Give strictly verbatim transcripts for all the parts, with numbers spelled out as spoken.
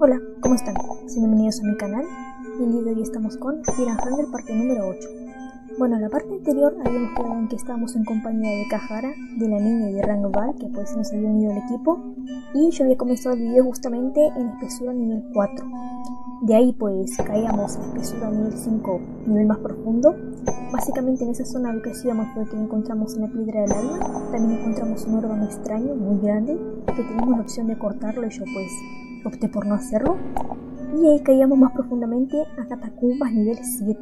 Hola, ¿cómo están? Bienvenidos a mi canal. Y el día de hoy estamos con Piranha Hunter parte número ocho. Bueno, en la parte anterior habíamos quedado en que estábamos en compañía de Kahara, de la niña y de Rangval, que pues nos había unido al equipo. Y yo había comenzado el video justamente en espesura nivel cuatro. De ahí pues caíamos a espesura nivel cinco, nivel más profundo. Básicamente en esa zona lo que hacíamos fue que encontramos una piedra del alma. También encontramos un órgano extraño, muy grande, que teníamos la opción de cortarlo y yo pues opté por no hacerlo. Y ahí caíamos más profundamente a catacumbas nivel siete.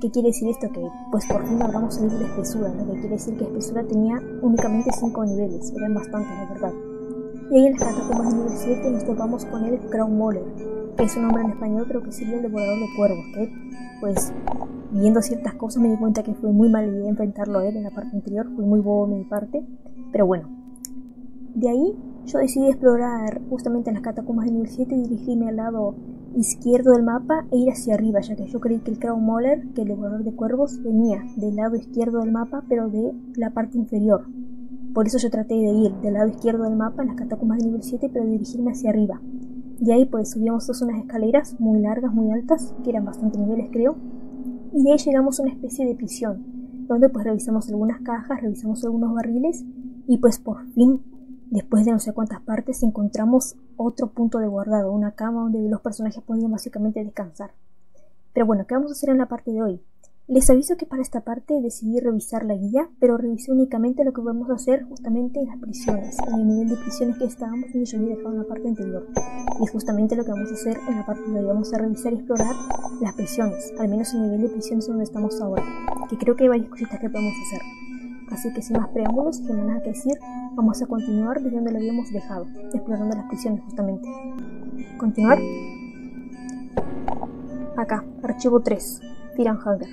¿Qué quiere decir esto? Que pues por fin logramos salir de espesura, ¿no? Que quiere decir que espesura tenía únicamente cinco niveles, eran bastantes la verdad. Y ahí en las catacumbas nivel siete nos topamos con el Crow Mauler, que es un nombre en español pero que sería el devorador de cuervos, que pues viendo ciertas cosas me di cuenta que fue muy mala idea enfrentarlo a él en la parte anterior, fue muy bobo de mi parte, pero bueno. De ahí yo decidí explorar justamente en las catacumbas de nivel siete, dirigirme al lado izquierdo del mapa e ir hacia arriba, ya que yo creí que el Crow Mauler, que el devorador de cuervos, venía del lado izquierdo del mapa pero de la parte inferior. Por eso yo traté de ir del lado izquierdo del mapa en las catacumbas de nivel siete pero dirigirme hacia arriba. De ahí pues subíamos todas unas escaleras muy largas, muy altas, que eran bastantes niveles creo. Y de ahí llegamos a una especie de prisión, donde pues revisamos algunas cajas, revisamos algunos barriles y pues por fin, después de no sé cuántas partes, encontramos otro punto de guardado, una cama donde los personajes podían básicamente descansar. Pero bueno, ¿qué vamos a hacer en la parte de hoy? Les aviso que para esta parte decidí revisar la guía, pero revisé únicamente lo que vamos a hacer justamente en las prisiones, en el nivel de prisiones que estábamos y yo había dejado en la parte anterior. Y es justamente lo que vamos a hacer en la parte de hoy, vamos a revisar y explorar las prisiones, al menos el nivel de prisiones donde estamos ahora, que creo que hay varias cositas que podemos hacer. Así que sin más preámbulos, sin nada que decir, vamos a continuar desde donde lo habíamos dejado, explorando las prisiones justamente. Continuar. Acá, archivo tres, Piranha Hunter.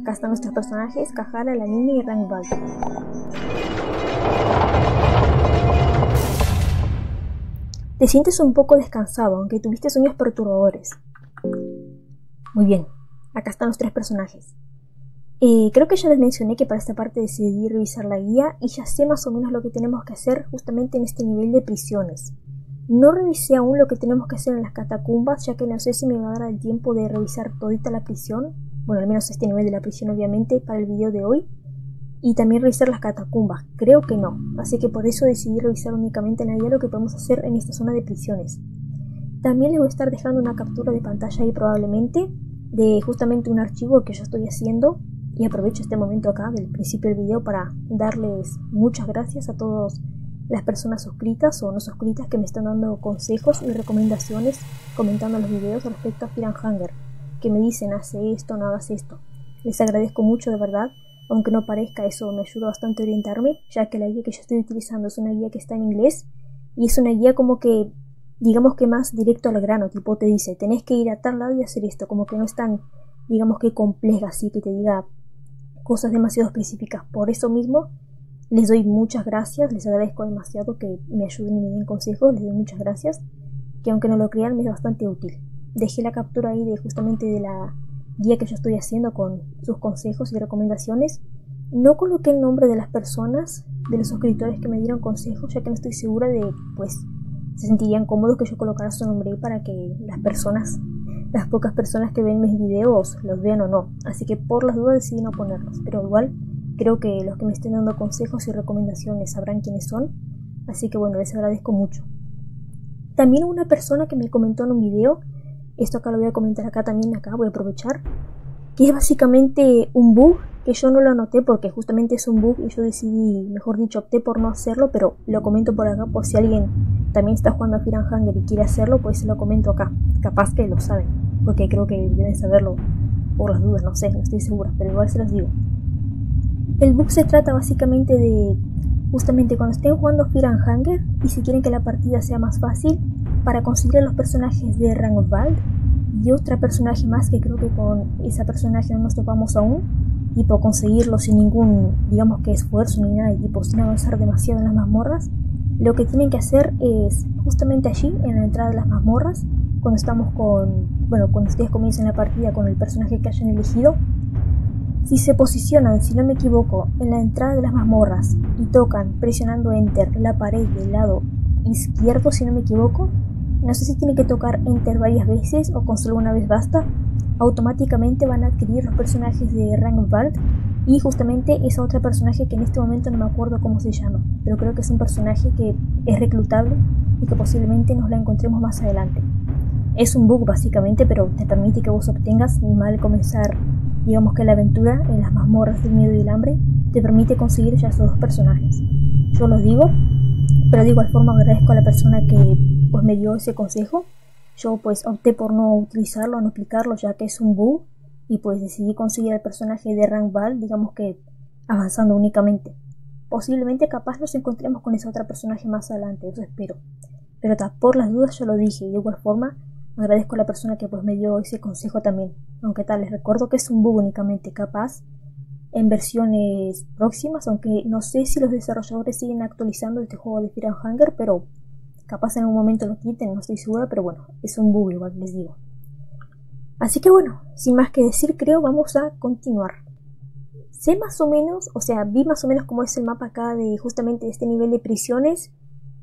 Acá están nuestros personajes, Kahara, la niña y Rangval. Te sientes un poco descansado, aunque tuviste sueños perturbadores. Muy bien, acá están los tres personajes. Eh, creo que ya les mencioné que para esta parte decidí revisar la guía y ya sé más o menos lo que tenemos que hacer justamente en este nivel de prisiones. No revisé aún lo que tenemos que hacer en las catacumbas, ya que no sé si me va a dar el tiempo de revisar todita la prisión, bueno, al menos este nivel de la prisión obviamente, para el video de hoy, y también revisar las catacumbas, creo que no, así que por eso decidí revisar únicamente en la guía lo que podemos hacer en esta zona de prisiones. También les voy a estar dejando una captura de pantalla ahí probablemente, de justamente un archivo que yo estoy haciendo. Y aprovecho este momento acá del principio del video para darles muchas gracias a todas las personas suscritas o no suscritas que me están dando consejos y recomendaciones comentando los videos respecto a Piranha Hunter, que me dicen hace esto, no hagas esto. Les agradezco mucho de verdad, aunque no parezca eso me ayuda bastante a orientarme, ya que la guía que yo estoy utilizando es una guía que está en inglés y es una guía como que digamos que más directo al grano, tipo te dice tenés que ir a tal lado y hacer esto, como que no es tan digamos que compleja así que te diga cosas demasiado específicas. Por eso mismo les doy muchas gracias, les agradezco demasiado que me ayuden y me den consejos, les doy muchas gracias, que aunque no lo crean me es bastante útil. Dejé la captura ahí de justamente de la guía que yo estoy haciendo con sus consejos y recomendaciones. No coloqué el nombre de las personas, de los suscriptores que me dieron consejos, ya que no estoy segura de, pues, se sentirían cómodos que yo colocara su nombre ahí para que las personas... las pocas personas que ven mis videos los vean o no, así que por las dudas decidí no ponerlos, pero igual creo que los que me estén dando consejos y recomendaciones sabrán quiénes son, así que bueno, les agradezco mucho. También hubo una persona que me comentó en un video, esto acá lo voy a comentar acá también, acá voy a aprovechar, que es básicamente un bug, que yo no lo anoté porque justamente es un bug y yo decidí, mejor dicho, opté por no hacerlo, pero lo comento por acá por si alguien también está jugando a Piranha Hunter y quiere hacerlo, pues se lo comento acá, capaz que lo saben. Porque creo que deben saberlo por las dudas, no sé, no estoy segura, pero igual se los digo. El bug se trata básicamente de, justamente cuando estén jugando Piranha Hunter y si quieren que la partida sea más fácil, para conseguir a los personajes de Rangvald y otro personaje más que creo que con ese personaje no nos topamos aún, y por conseguirlo sin ningún, digamos que esfuerzo ni nada, y por sin avanzar demasiado en las mazmorras, lo que tienen que hacer es, justamente allí, en la entrada de las mazmorras, cuando estamos con, bueno, cuando ustedes comiencen la partida con el personaje que hayan elegido, si se posicionan, si no me equivoco, en la entrada de las mazmorras y tocan presionando enter la pared del lado izquierdo, si no me equivoco, no sé si tiene que tocar Enter varias veces o con solo una vez basta, automáticamente van a adquirir los personajes de Rangvald y justamente esa otra personaje que en este momento no me acuerdo cómo se llama, pero creo que es un personaje que es reclutable y que posiblemente nos la encontremos más adelante. Es un bug básicamente, pero te permite que vos obtengas, al comenzar digamos que la aventura en las mazmorras del miedo y el hambre, te permite conseguir ya esos dos personajes. Yo los digo, pero de igual forma agradezco a la persona que pues me dio ese consejo. Yo pues opté por no utilizarlo, no aplicarlo, ya que es un bug, y pues decidí conseguir el personaje de Rangvald, digamos que avanzando únicamente. Posiblemente capaz nos encontremos con ese otro personaje más adelante, eso espero. Pero ta, por las dudas yo lo dije, y de igual forma agradezco a la persona que pues me dio ese consejo también. Aunque tal, les recuerdo que es un bug únicamente, capaz en versiones próximas, aunque no sé si los desarrolladores siguen actualizando este juego de Fear and Hunger, pero capaz en un momento lo quiten, no estoy segura, pero bueno, es un bug igual, les digo. Así que bueno, sin más que decir, creo vamos a continuar. Sé más o menos, o sea, vi más o menos cómo es el mapa acá de justamente este nivel de prisiones,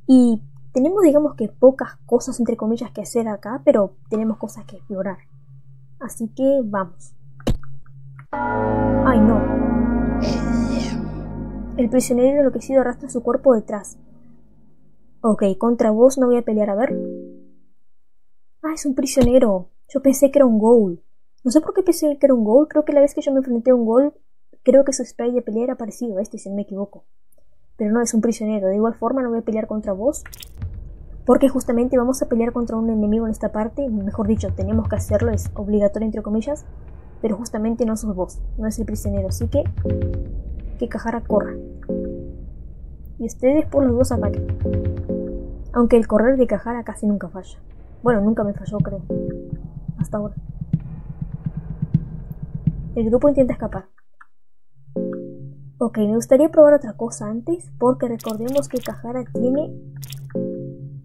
y tenemos digamos que pocas cosas entre comillas que hacer acá, pero tenemos cosas que explorar. Así que vamos. Ay no. El prisionero enloquecido arrastra su cuerpo detrás. Ok, contra vos no voy a pelear, a ver. Ah, es un prisionero. Yo pensé que era un ghoul. No sé por qué pensé que era un ghoul. Creo que la vez que yo me enfrenté a un ghoul, creo que su spray de pelea era parecido a este, si no me equivoco. Pero no, es un prisionero. De igual forma no voy a pelear contra vos, porque justamente vamos a pelear contra un enemigo en esta parte. Mejor dicho, tenemos que hacerlo, es obligatorio entre comillas. Pero justamente no sos vos, no es el prisionero. Así que, que Cajara corra. Y ustedes por los dos ataquen. Aunque el correr de Cajara casi nunca falla. Bueno, nunca me falló, creo. Hasta ahora. El grupo intenta escapar. Ok, me gustaría probar otra cosa antes, porque recordemos que Cajara tiene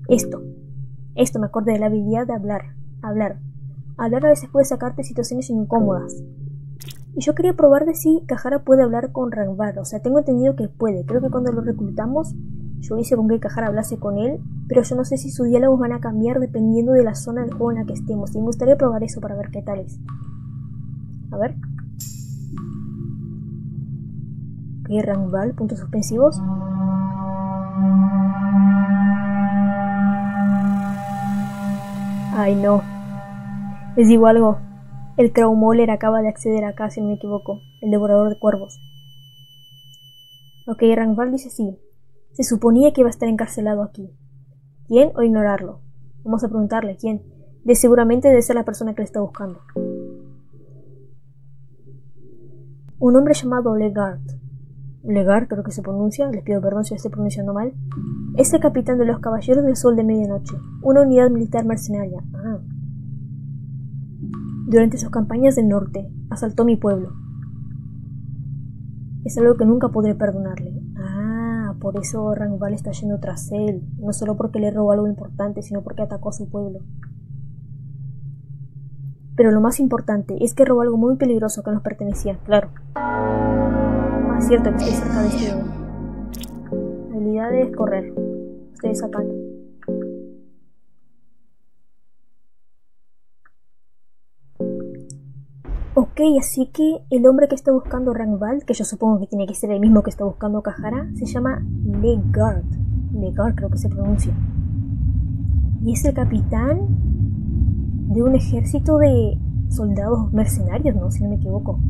esto. Esto, me acordé, de la habilidad de hablar. Hablar. Hablar a veces puede sacarte situaciones incómodas. Y yo quería probar de si Cajara puede hablar con Rangvald. O sea, tengo entendido que puede. Creo que cuando lo reclutamos, yo hice con que Cajara hablase con él, pero yo no sé si sus diálogos van a cambiar dependiendo de la zona del juego en la que estemos, y me gustaría probar eso para ver qué tal es. A ver. Ok, Rangvald, puntos suspensivos. Ay no. Les digo algo. El Crowmoller acaba de acceder acá, si no me equivoco. El devorador de cuervos. Ok, Rangvald dice sí. Se suponía que iba a estar encarcelado aquí. ¿Quién o ignorarlo? Vamos a preguntarle quién. De seguramente debe ser la persona que le está buscando. Un hombre llamado Legard. Legard, creo que se pronuncia. Les pido perdón si lo estoy pronunciando mal. Es el capitán de los Caballeros del Sol de Medianoche. Una unidad militar mercenaria. Ah. Durante sus campañas del norte, asaltó mi pueblo. Es algo que nunca podré perdonarle. Por eso Rangvald está yendo tras él, no solo porque le robó algo importante, sino porque atacó a su pueblo. Pero lo más importante es que robó algo muy peligroso que nos pertenecía, claro. Ah, es cierto que estoy cerca de este. Habilidades, correr. Ustedes sacan. Ok, así que el hombre que está buscando Rangvald, que yo supongo que tiene que ser el mismo que está buscando Cajara, se llama Legard. Legard creo que se pronuncia. Y es el capitán de un ejército de soldados mercenarios, ¿no? Si no me equivoco.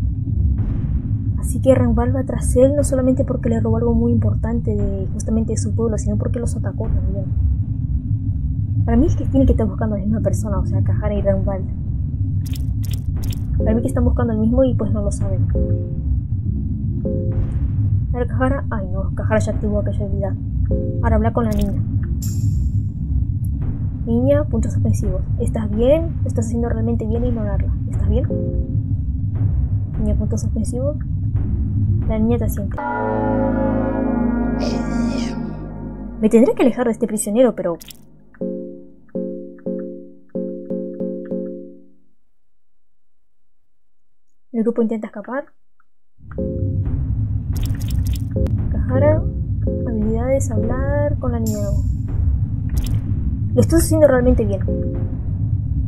Así que Rangvald va tras él no solamente porque le robó algo muy importante de justamente de su pueblo, sino porque los atacó también. Para mí es que tiene que estar buscando a la misma persona, o sea, Cajara y Rangvald. Para mí que están buscando el mismo y pues no lo saben. A ver, Cajara. Ay no, Cajara ya activó aquella habilidad. Ahora habla con la niña. Niña, puntos suspensivos. ¿Estás bien? ¿Estás haciendo realmente bien ignorarla? ¿Estás bien? Niña, puntos suspensivos. La niña te asiente. Me tendré que alejar de este prisionero, pero... El grupo intenta escapar. Cajara, habilidades, hablar con la niña. Lo estás haciendo realmente bien.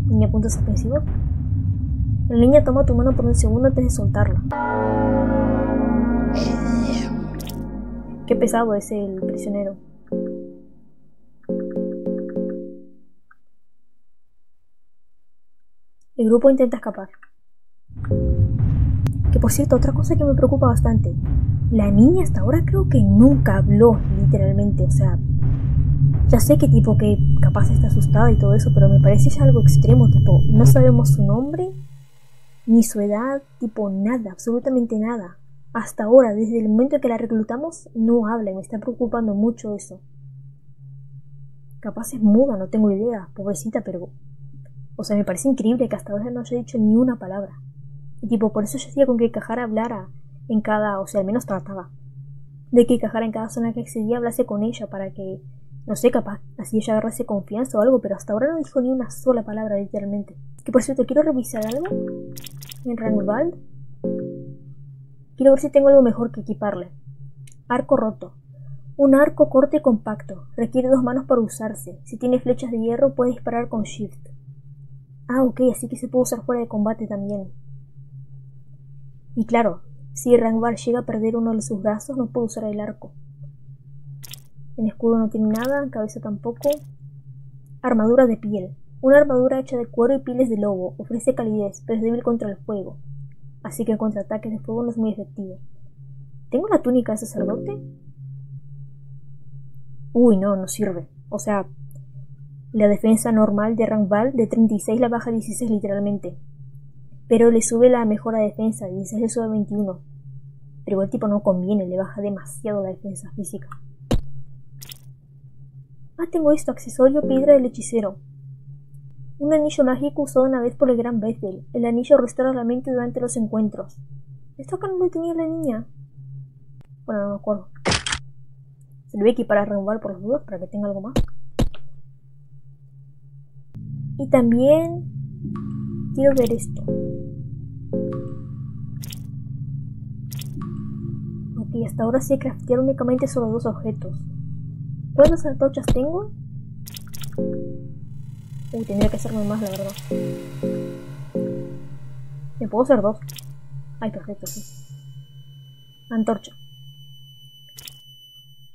Niña punto suspensivo. La niña toma tu mano por un segundo antes de soltarla. Qué pesado es el prisionero. El grupo intenta escapar. Que por cierto, otra cosa que me preocupa bastante. La niña hasta ahora creo que nunca habló, literalmente. O sea, ya sé que tipo que capaz está asustada y todo eso, pero me parece ya algo extremo. Tipo, no sabemos su nombre, ni su edad, tipo nada, absolutamente nada. Hasta ahora, desde el momento en que la reclutamos, no habla y me está preocupando mucho eso. Capaz es muda, no tengo idea, pobrecita, pero... O sea, me parece increíble que hasta ahora no haya dicho ni una palabra. Y tipo, por eso yo decía con que Kajara hablara en cada... O sea, al menos trataba de que Kajara en cada zona que accedía hablase con ella para que... No sé, capaz así ella agarrase confianza o algo, pero hasta ahora no dijo ni una sola palabra, literalmente. Que por cierto, quiero revisar algo en Rangvald. Quiero ver si tengo algo mejor que equiparle. Arco roto. Un arco corto y compacto. Requiere dos manos para usarse. Si tiene flechas de hierro, puede disparar con shift. Ah, ok, así que se puede usar fuera de combate también. Y claro, si Rangvar llega a perder uno de sus brazos, no puede usar el arco. En escudo no tiene nada, cabeza tampoco. Armadura de piel. Una armadura hecha de cuero y pieles de lobo. Ofrece calidez, pero es débil contra el fuego. Así que el contraataque de fuego no es muy efectivo. ¿Tengo la túnica de sacerdote? Uy, no, no sirve. O sea, la defensa normal de Rangval de treinta y seis la baja a dieciséis literalmente. Pero le sube la mejora de defensa, dieciséis le sube a veintiuno. Pero igual tipo no conviene, le baja demasiado la defensa física. Ah, tengo esto, accesorio piedra del hechicero. Un anillo mágico usado una vez por el gran Bethel. El anillo restaura la mente durante los encuentros. Esto acá no lo tenía la niña. Bueno, no me acuerdo. Se lo voy a equipar a Rangval por las dudas para que tenga algo más. Y también quiero ver esto. Ok, hasta ahora sé craftear únicamente solo dos objetos. ¿Cuántas antorchas tengo? Uy, tendría que hacerme más, la verdad. ¿Me puedo hacer dos? Ay, perfecto, sí. Antorcha.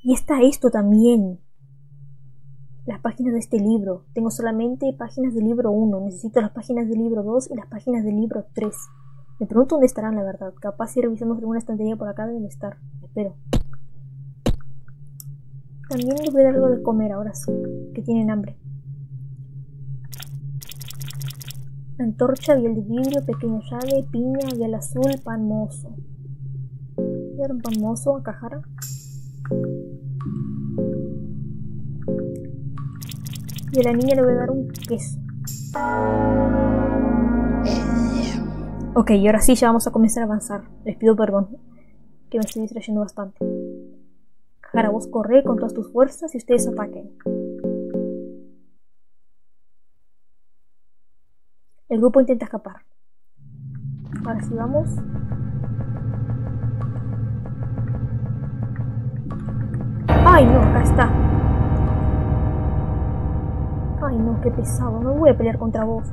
Y está esto también. Las páginas de este libro. Tengo solamente páginas del libro uno. Necesito las páginas del libro dos y las páginas del libro tres. Me pregunto dónde estarán, la verdad. Capaz si revisamos alguna estantería por acá deben estar. Espero. También les voy a dar algo de comer ahora sí, que tienen hambre. Antorcha, vial de vidrio, pequeña llave, piña, vial azul, pan mozo. ¿Voy a dar un pan mozo a Kajara? Y a la niña le voy a dar un queso. Ok, y ahora sí ya vamos a comenzar a avanzar. Les pido perdón, que me estoy distrayendo bastante. Kajara, vos corre con todas tus fuerzas y ustedes ataquen. El grupo intenta escapar. Ahora sí vamos. ¡Ay no! Acá está. ¡Ay no! ¡Qué pesado! No voy a pelear contra vos.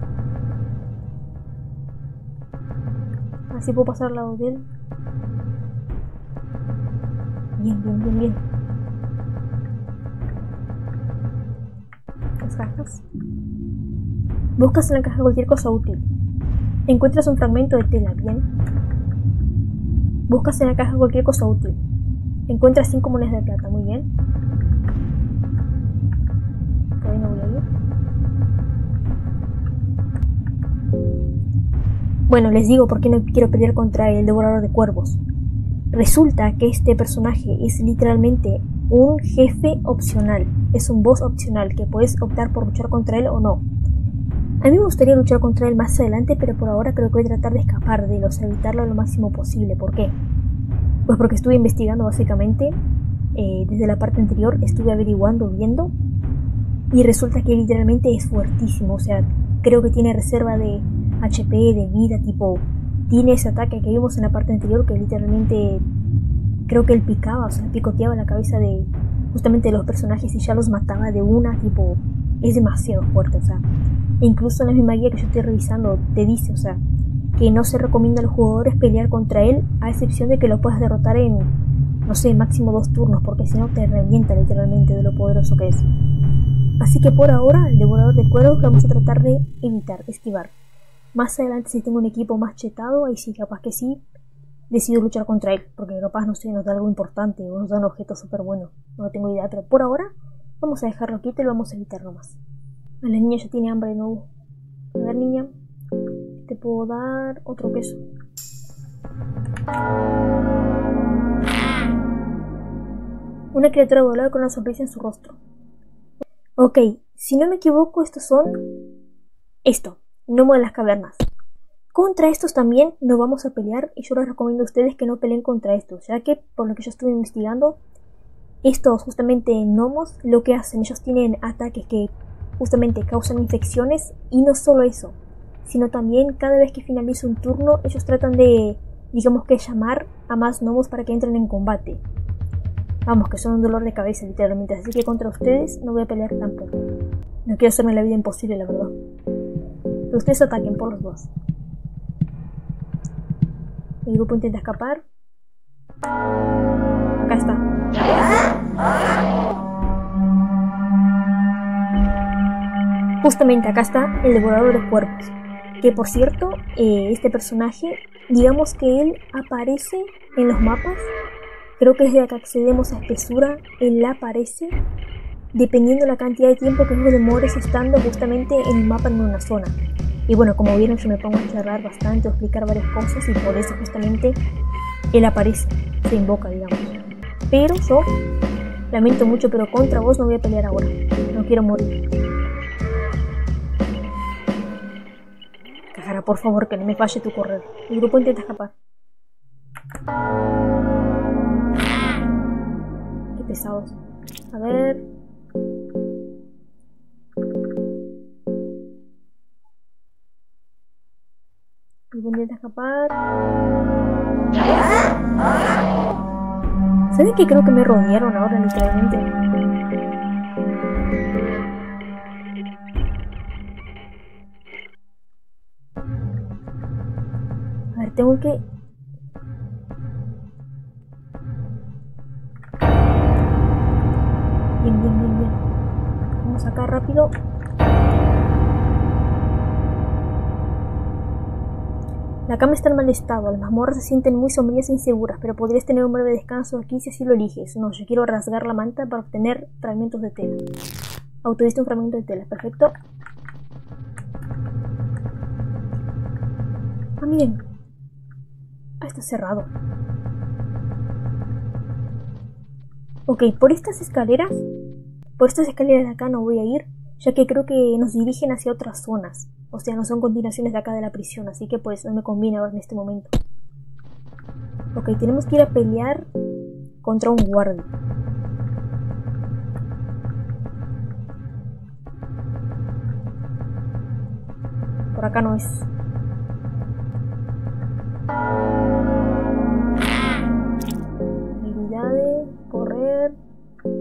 Así puedo pasar al lado de él. Bien, bien, bien, bien. Las cajas. Buscas en la caja cualquier cosa útil. Encuentras un fragmento de tela, bien. Buscas en la caja cualquier cosa útil. Encuentras cinco monedas de plata, muy bien. Ahí no voy a ir. Bueno, les digo por qué no quiero pelear contra el devorador de cuervos. Resulta que este personaje es literalmente un jefe opcional. Es un boss opcional que puedes optar por luchar contra él o no. A mí me gustaría luchar contra él más adelante, pero por ahora creo que voy a tratar de escapar de él, o sea, evitarlo lo máximo posible. ¿Por qué? Pues porque estuve investigando básicamente, eh, desde la parte anterior, estuve averiguando, viendo, y resulta que literalmente es fuertísimo, o sea, creo que tiene reserva de H P, de vida, tipo, tiene ese ataque que vimos en la parte anterior que literalmente, creo que él picaba, o sea, picoteaba la cabeza de justamente de los personajes y ya los mataba de una, tipo... es demasiado fuerte, o sea, incluso en la misma guía que yo estoy revisando te dice, o sea, que no se recomienda a los jugadores pelear contra él, a excepción de que lo puedas derrotar en, no sé, máximo dos turnos, porque si no te revienta literalmente de lo poderoso que es. Así que por ahora, el Devorador de Cueros vamos a tratar de evitar, esquivar. Más adelante, si tengo un equipo más chetado, ahí sí, capaz que sí, decido luchar contra él, porque capaz, no sé, nos da algo importante, o nos da un objeto súper bueno, no tengo idea, pero por ahora vamos a dejarlo quieto y lo vamos a evitar nomás. A la niña ya tiene hambre de nuevo. A ver, niña, te puedo dar otro queso. Una criatura voladora con una sonrisa en su rostro. Ok, si no me equivoco, estos son... Esto, gnomo de las cavernas. Contra estos también nos vamos a pelear, y yo les recomiendo a ustedes que no peleen contra estos, ya que, por lo que yo estuve investigando, estos justamente gnomos, lo que hacen, ellos tienen ataques que justamente causan infecciones, y no solo eso, sino también cada vez que finaliza un turno, ellos tratan de, digamos que llamar a más gnomos para que entren en combate. Vamos, que son un dolor de cabeza literalmente, así que contra ustedes no voy a pelear tampoco. No quiero hacerme la vida imposible, la verdad. Pero ustedes ataquen por los dos. El grupo intenta escapar. Acá está. Justamente acá está el Devorador de Cuerpos. Que por cierto, eh, este personaje, digamos que él aparece en los mapas. Creo que desde que accedemos a Espesura, él aparece dependiendo la cantidad de tiempo que nos demores estando justamente en el mapa en una zona. Y bueno, como vieron, yo me pongo a charlar bastante o explicar varias cosas, y por eso justamente él aparece, se invoca, digamos. Pero yo lamento mucho, pero contra vos no voy a pelear ahora. No quiero morir. Cajara, por favor, que no me falle tu correo. El grupo intenta escapar. Pesados. A ver. Intenta escapar. ¿Saben qué? Creo que me rodearon ahora literalmente. A ver, tengo que... Bien, bien, bien, bien. Vamos acá rápido. La cama está en mal estado, las mazmorras se sienten muy sombrías e inseguras, pero podrías tener un breve descanso aquí si así lo eliges. No, yo quiero rasgar la manta para obtener fragmentos de tela. Obtuviste un fragmento de tela, perfecto. Ah, miren. Ah, está cerrado. Ok, por estas escaleras, por estas escaleras de acá no voy a ir, ya que creo que nos dirigen hacia otras zonas. O sea, no son continuaciones de acá de la prisión, así que pues no me conviene ahora en este momento. Ok, tenemos que ir a pelear contra un guardia. Por acá no es... Correr,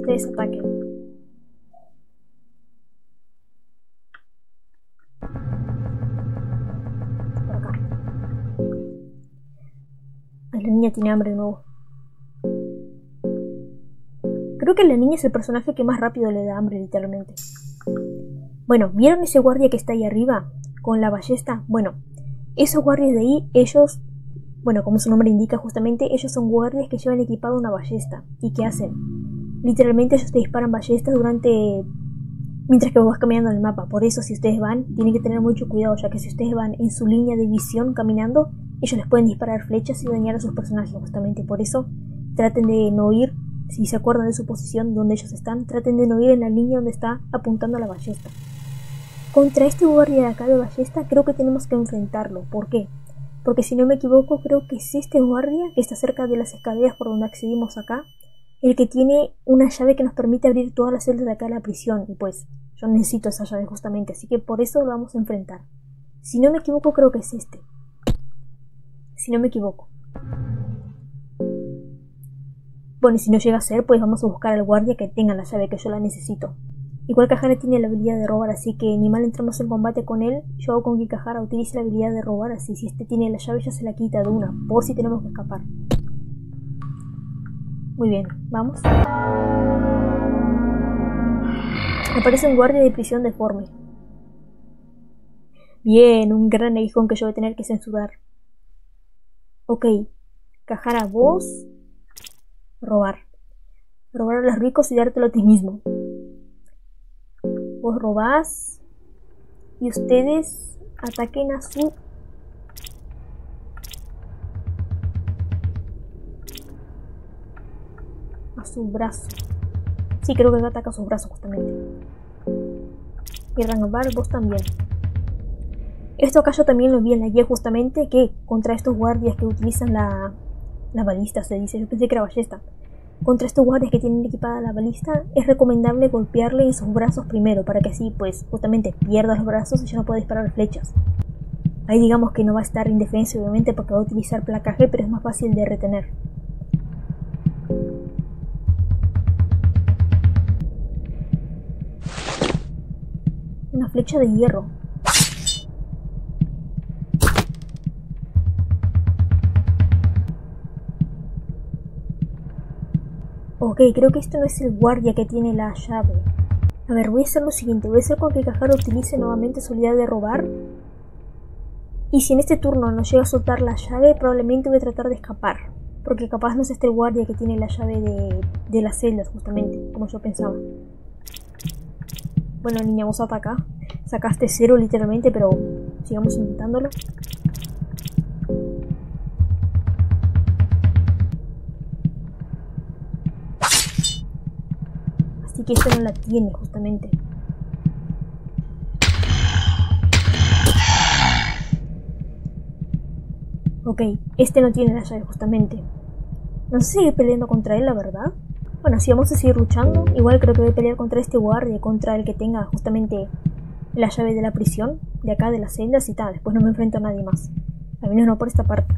desataque. Por acá. Ay, la niña tiene hambre de nuevo. Creo que la niña es el personaje que más rápido le da hambre, literalmente. Bueno, ¿vieron ese guardia que está ahí arriba? Con la ballesta. Bueno, esos guardias de ahí, ellos... Bueno, como su nombre indica justamente, ellos son guardias que llevan equipado una ballesta. ¿Y qué hacen? Literalmente ellos te disparan ballestas durante... mientras que vos vas caminando en el mapa. Por eso si ustedes van, tienen que tener mucho cuidado, ya que si ustedes van en su línea de visión caminando, ellos les pueden disparar flechas y dañar a sus personajes justamente. Por eso traten de no ir, si se acuerdan de su posición donde ellos están, traten de no ir en la línea donde está apuntando la ballesta. Contra este guardia de acá de ballesta creo que tenemos que enfrentarlo. ¿Por qué? Porque si no me equivoco, creo que es este guardia que está cerca de las escaleras por donde accedimos acá, el que tiene una llave que nos permite abrir todas las celdas de acá de la prisión. Y pues, yo necesito esa llave justamente, así que por eso lo vamos a enfrentar. Si no me equivoco, creo que es este. Si no me equivoco. Bueno, y si no llega a ser, pues vamos a buscar al guardia que tenga la llave, que yo la necesito. Igual Kahane tiene la habilidad de robar, así que ni mal entramos en combate con él. Yo hago con que Kahara utilice la habilidad de robar, así si este tiene la llave ya se la quita de una, por si tenemos que escapar. Muy bien, vamos. Aparece un guardia de prisión deforme. Bien, un gran aguijón que yo voy a tener que censurar. Ok, Kahara, vos... Robar. Robar a los ricos y dártelo a ti mismo. Vos robás y ustedes ataquen a su... a su brazo. Sí, creo que ataca a su brazo justamente. Y Rangabar, vos también. Esto acá yo también lo vi en la guía justamente, que contra estos guardias que utilizan la, la balista, se dice, yo pensé que era ballesta. Contra estos guardias que tienen equipada la balista, es recomendable golpearle en sus brazos primero, para que así, pues, justamente pierda los brazos y ya no pueda disparar flechas. Ahí digamos que no va a estar indefenso, obviamente, porque va a utilizar placaje, pero es más fácil de retener. Una flecha de hierro. Ok, creo que esto no es el guardia que tiene la llave. A ver, voy a hacer lo siguiente. Voy a hacer con que Kahara utilice nuevamente su habilidad de robar. Y si en este turno no llega a soltar la llave, probablemente voy a tratar de escapar. Porque capaz no es este guardia que tiene la llave de, de las celdas, justamente, como yo pensaba. Bueno, niña, vos ataca. Sacaste cero literalmente, pero sigamos intentándolo. Así que esta no la tiene, justamente. Ok, este no tiene la llave, justamente. No sé si seguir peleando contra él, la verdad. Bueno, si vamos a seguir luchando, igual creo que voy a pelear contra este guardia, contra el que tenga justamente la llave de la prisión, de acá, de las celdas y tal. Después no me enfrento a nadie más. Al menos no por esta parte.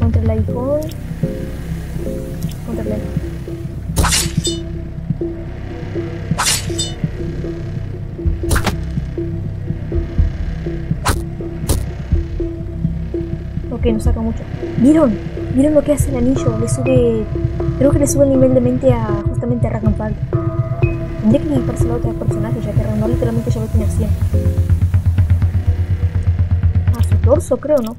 Contra el aguijón. Contra el aguijón. Ok, no saca mucho. ¿Vieron? ¿Vieron lo que hace el anillo? Le sube... Creo que le sube el nivel de mente a... justamente a Rangampal. Tendría que equiparse a otro personaje, ya que Rangampal literalmente ya va a tener cien. A su torso, creo, ¿no?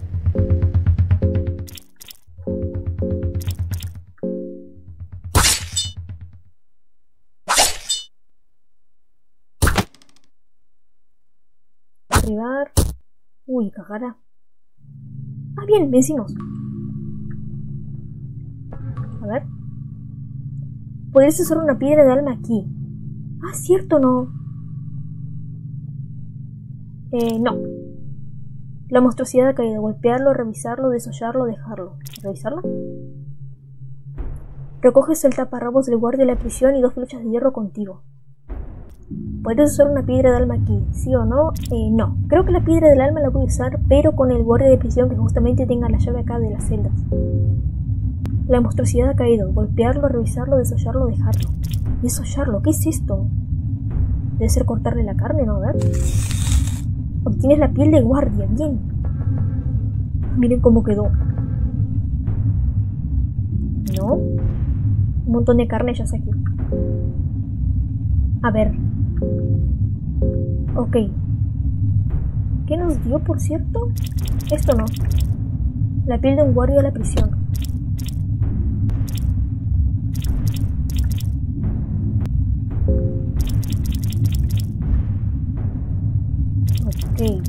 Arribar. Uy, Kahara. Ah, bien, vencinos. A ver. Podrías usar una piedra de alma aquí. Ah, cierto, no. Eh, no. La monstruosidad ha caído. Golpearlo, revisarlo, desollarlo, dejarlo. ¿Revisarlo? Recoges el taparrabos del guardia de la prisión y dos flechas de hierro contigo. ¿Podrías usar una piedra de alma aquí? ¿Sí o no? Eh, no. Creo que la piedra del alma la voy a usar, pero con el guardia de prisión que justamente tenga la llave acá de las celdas. La monstruosidad ha caído. Golpearlo, revisarlo, desollarlo, dejarlo. ¿Desollarlo? ¿Qué es esto? Debe ser cortarle la carne, ¿no? A ver. Obtienes la piel de guardia. Bien. Miren cómo quedó. ¿No? Un montón de carne ya está aquí. A ver. Ok. ¿Qué nos dio, por cierto? Esto no. La piel de un guardia de la prisión. Ok.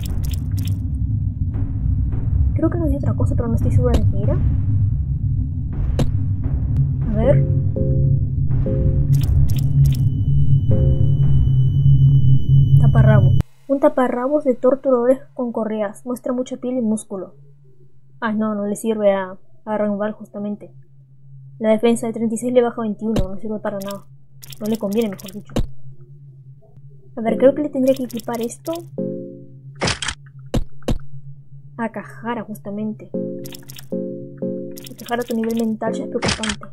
Creo que nos dio otra cosa, pero no estoy segura de qué era. A ver. Taparrabo. Un taparrabos de torturadores con correas. Muestra mucha piel y músculo. Ah, no, no le sirve a, a Rangampal justamente. La defensa de treinta y seis le baja a veintiuno, no sirve para nada. No le conviene, mejor dicho. A ver, creo que le tendría que equipar esto a Kahara justamente. Kahara, tu nivel mental ya es preocupante.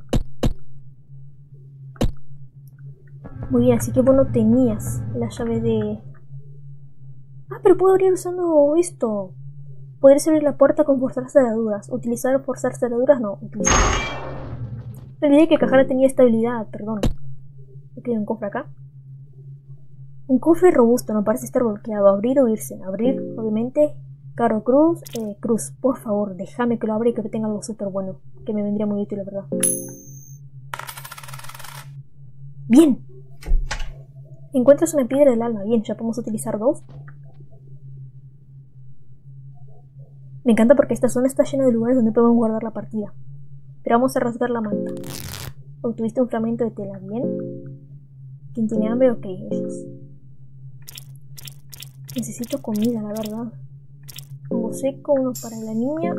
Muy bien, así que vos no tenías la llave de... Ah, pero puedo abrir usando esto. Podrías abrir la puerta con forzar cerraduras. Utilizar forzar cerraduras, no. Utilizar. Me olvidé que Cajara tenía esta habilidad, perdón. Ok, un cofre acá. Un cofre robusto, no parece estar bloqueado. Abrir o irse. Abrir, obviamente. Caro Cruz. Eh, Cruz, por favor, déjame que lo abra y que tenga algo súper bueno. Que me vendría muy útil, la verdad. Bien. Encuentras una piedra del alma. Bien, ya podemos utilizar dos. Me encanta porque esta zona está llena de lugares donde podemos guardar la partida. Pero vamos a rasgar la manta. Obtuviste un fragmento de tela, bien. ¿Quién tiene hambre? Ok, ellos. Necesito comida, la verdad. Como seco, uno para la niña.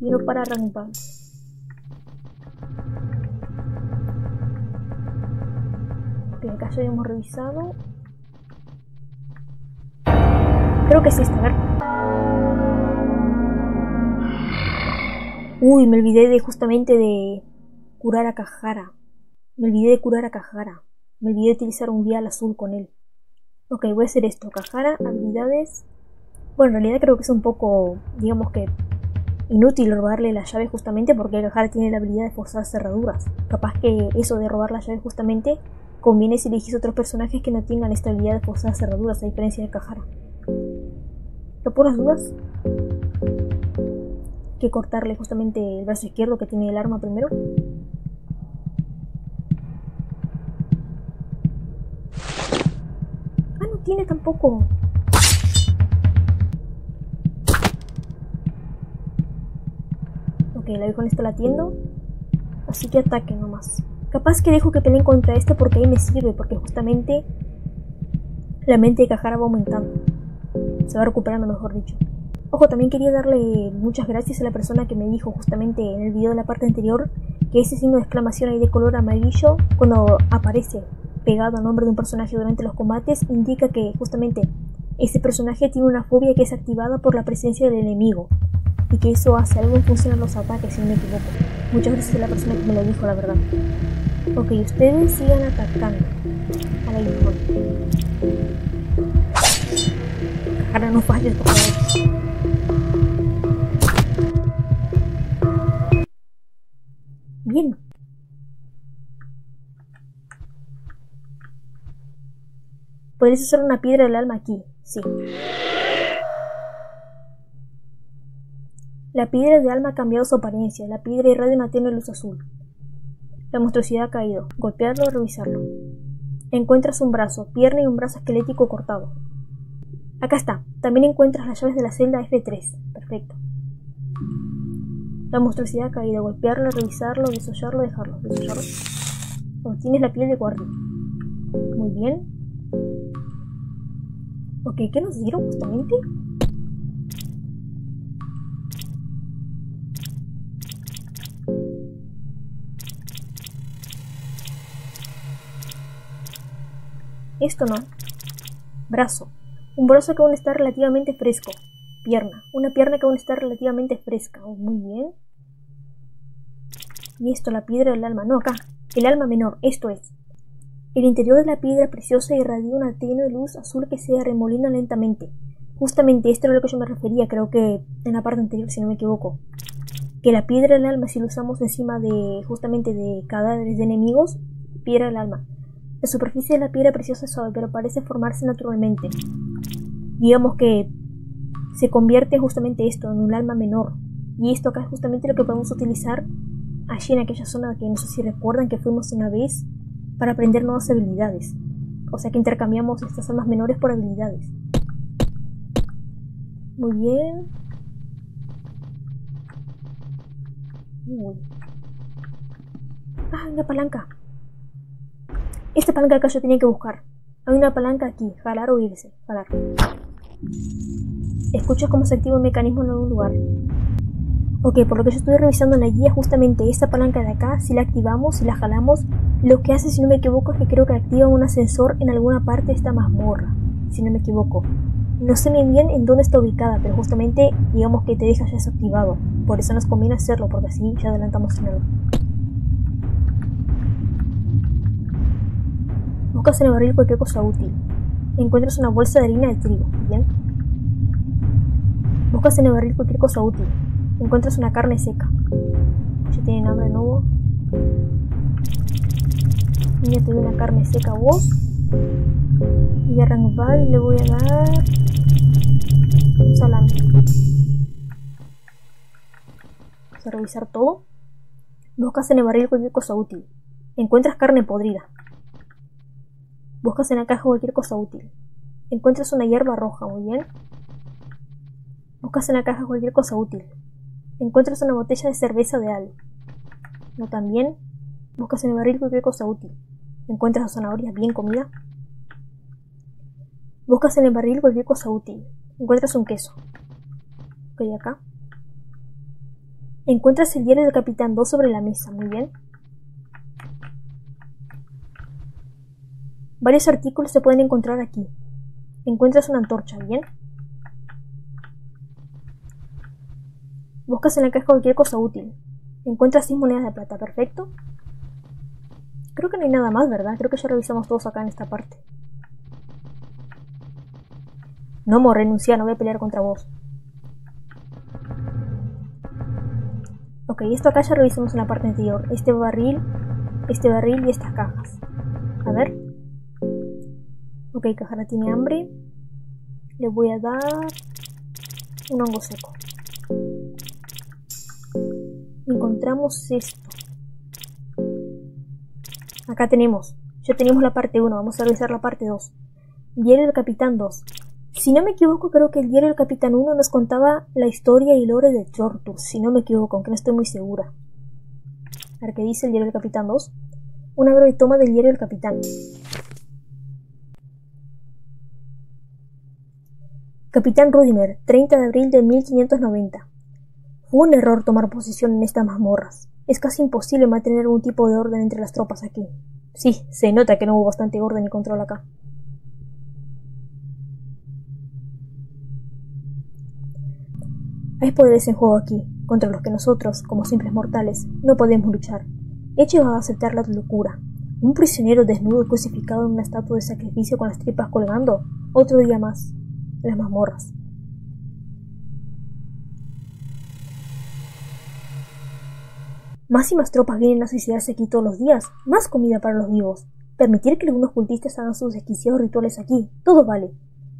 Y uno para Rampal. Ok, acá ya habíamos revisado. Creo que sí está, a ver. Uy, me olvidé de justamente de curar a Cajara. Me olvidé de curar a Cajara. Me olvidé de utilizar un vial azul con él. Ok, voy a hacer esto. Cajara, habilidades. Bueno, en realidad creo que es un poco, digamos que, inútil robarle la llave justamente porque Cajara tiene la habilidad de forzar cerraduras. Capaz que eso de robar la llave justamente conviene si elegís otros personajes que no tengan esta habilidad de forzar cerraduras, a diferencia de Cajara. Pero por las dudas, hay que cortarle justamente el brazo izquierdo que tiene el arma primero. Ah, no tiene tampoco. Ok, la vi con esto latiendo. Así que ataquen nomás. Capaz que dejo que peleen contra este porque ahí me sirve, porque justamente la mente de Cajara va aumentando. Se va recuperando, mejor dicho. Ojo, también quería darle muchas gracias a la persona que me dijo justamente en el video de la parte anterior que ese signo de exclamación ahí de color amarillo, cuando aparece pegado al nombre de un personaje durante los combates, indica que justamente ese personaje tiene una fobia que es activada por la presencia del enemigo y que eso hace algo en función a los ataques, si no me equivoco. Muchas gracias a la persona que me lo dijo, la verdad. Ok, ustedes sigan atacando a la ilusión. Ahora no falles, por favor. Bien. Podrías usar una piedra del alma aquí, sí. La piedra del alma ha cambiado su apariencia. La piedra irradia una tenue luz azul. La monstruosidad ha caído. Golpearlo, revisarlo. Encuentras un brazo, pierna y un brazo esquelético cortado. Acá está. También encuentras las llaves de la celda F tres. Perfecto. La monstruosidad ha caído. Golpearlo, revisarlo, desollarlo, dejarlo. Desollarlo. Obtienes la piel de guardia. Muy bien. Ok, ¿qué nos dieron justamente? Esto no. Brazo. Un brazo que aún está relativamente fresco. Pierna. Una pierna que aún está relativamente fresca. Oh, muy bien. Y esto, la piedra del alma. No, acá. El alma menor. Esto es. El interior de la piedra preciosa irradia una tenue luz azul que se arremolina lentamente. Justamente esto era lo que yo me refería, creo que en la parte anterior, si no me equivoco. Que la piedra del alma, si lo usamos encima de, justamente, de cadáveres de enemigos, piedra del alma. La superficie de la piedra preciosa es suave, pero parece formarse naturalmente. Digamos que se convierte justamente esto en un alma menor. Y esto acá es justamente lo que podemos utilizar allí en aquella zona que no sé si recuerdan que fuimos una vez para aprender nuevas habilidades. O sea que intercambiamos estas almas menores por habilidades. Muy bien. Uy. Ah, una palanca. Esta palanca acá yo tenía que buscar. Hay una palanca aquí. Jalar o irse. Jalar. Escuchas cómo se activa un mecanismo en algún lugar. Ok, por lo que yo estuve revisando en la guía, justamente esta palanca de acá, si la activamos, si la jalamos, lo que hace, si no me equivoco, es que creo que activa un ascensor en alguna parte de esta mazmorra, si no me equivoco. No sé bien bien en dónde está ubicada, pero justamente, digamos que te deja ya desactivado. Por eso nos conviene hacerlo, porque así ya adelantamos en algo. Buscas en el barril cualquier cosa útil. Encuentras una bolsa de harina de trigo. Bien. Buscas en el barril cualquier cosa útil. Encuentras una carne seca. Ya tienen hambre de nuevo. Ya tuve una carne seca vos. Y a Rangval le voy a dar un salame. Vamos a revisar todo. Buscas en el barril cualquier cosa útil. Encuentras carne podrida. Buscas en la caja cualquier cosa útil. Encuentras una hierba roja, muy bien. Buscas en la caja cualquier cosa útil. Encuentras una botella de cerveza de Ale. No también. Buscas en el barril cualquier cosa útil. Encuentras zanahorias bien comida. Buscas en el barril cualquier cosa útil. Encuentras un queso. Ok, acá. Encuentras el diario del Capitán dos sobre la mesa, muy bien. Varios artículos se pueden encontrar aquí. Encuentras una antorcha, ¿bien? Buscas en la caja cualquier cosa útil. Encuentras seis monedas de plata, perfecto. Creo que no hay nada más, ¿verdad? Creo que ya revisamos todos acá en esta parte. No, mo, renuncia, no voy a pelear contra vos. Ok, esto acá ya revisamos en la parte anterior. Este barril, este barril y estas cajas. A ver. Ok, Cajara tiene hambre. Le voy a dar un hongo seco. Encontramos esto. Acá tenemos. Ya tenemos la parte uno. Vamos a revisar la parte dos. Diario del Capitán dos. Si no me equivoco, creo que el diario del Capitán uno nos contaba la historia y lore de Chortur. Si no me equivoco, aunque no estoy muy segura. A ver qué dice el diario del Capitán dos. Una breve toma del diario del Capitán. Capitán Rudimer, treinta de abril de mil quinientos noventa. Fue un error tomar posición en estas mazmorras. Es casi imposible mantener algún tipo de orden entre las tropas aquí. Sí, se nota que no hubo bastante orden y control acá. Hay poderes en juego aquí, contra los que nosotros, como simples mortales, no podemos luchar. He llegado a aceptar la locura. Un prisionero desnudo crucificado en una estatua de sacrificio con las tripas colgando, otro día más. Las mazmorras. Más y más tropas vienen a suicidarse aquí todos los días. Más comida para los vivos. Permitir que algunos cultistas hagan sus desquiciados rituales aquí. Todo vale.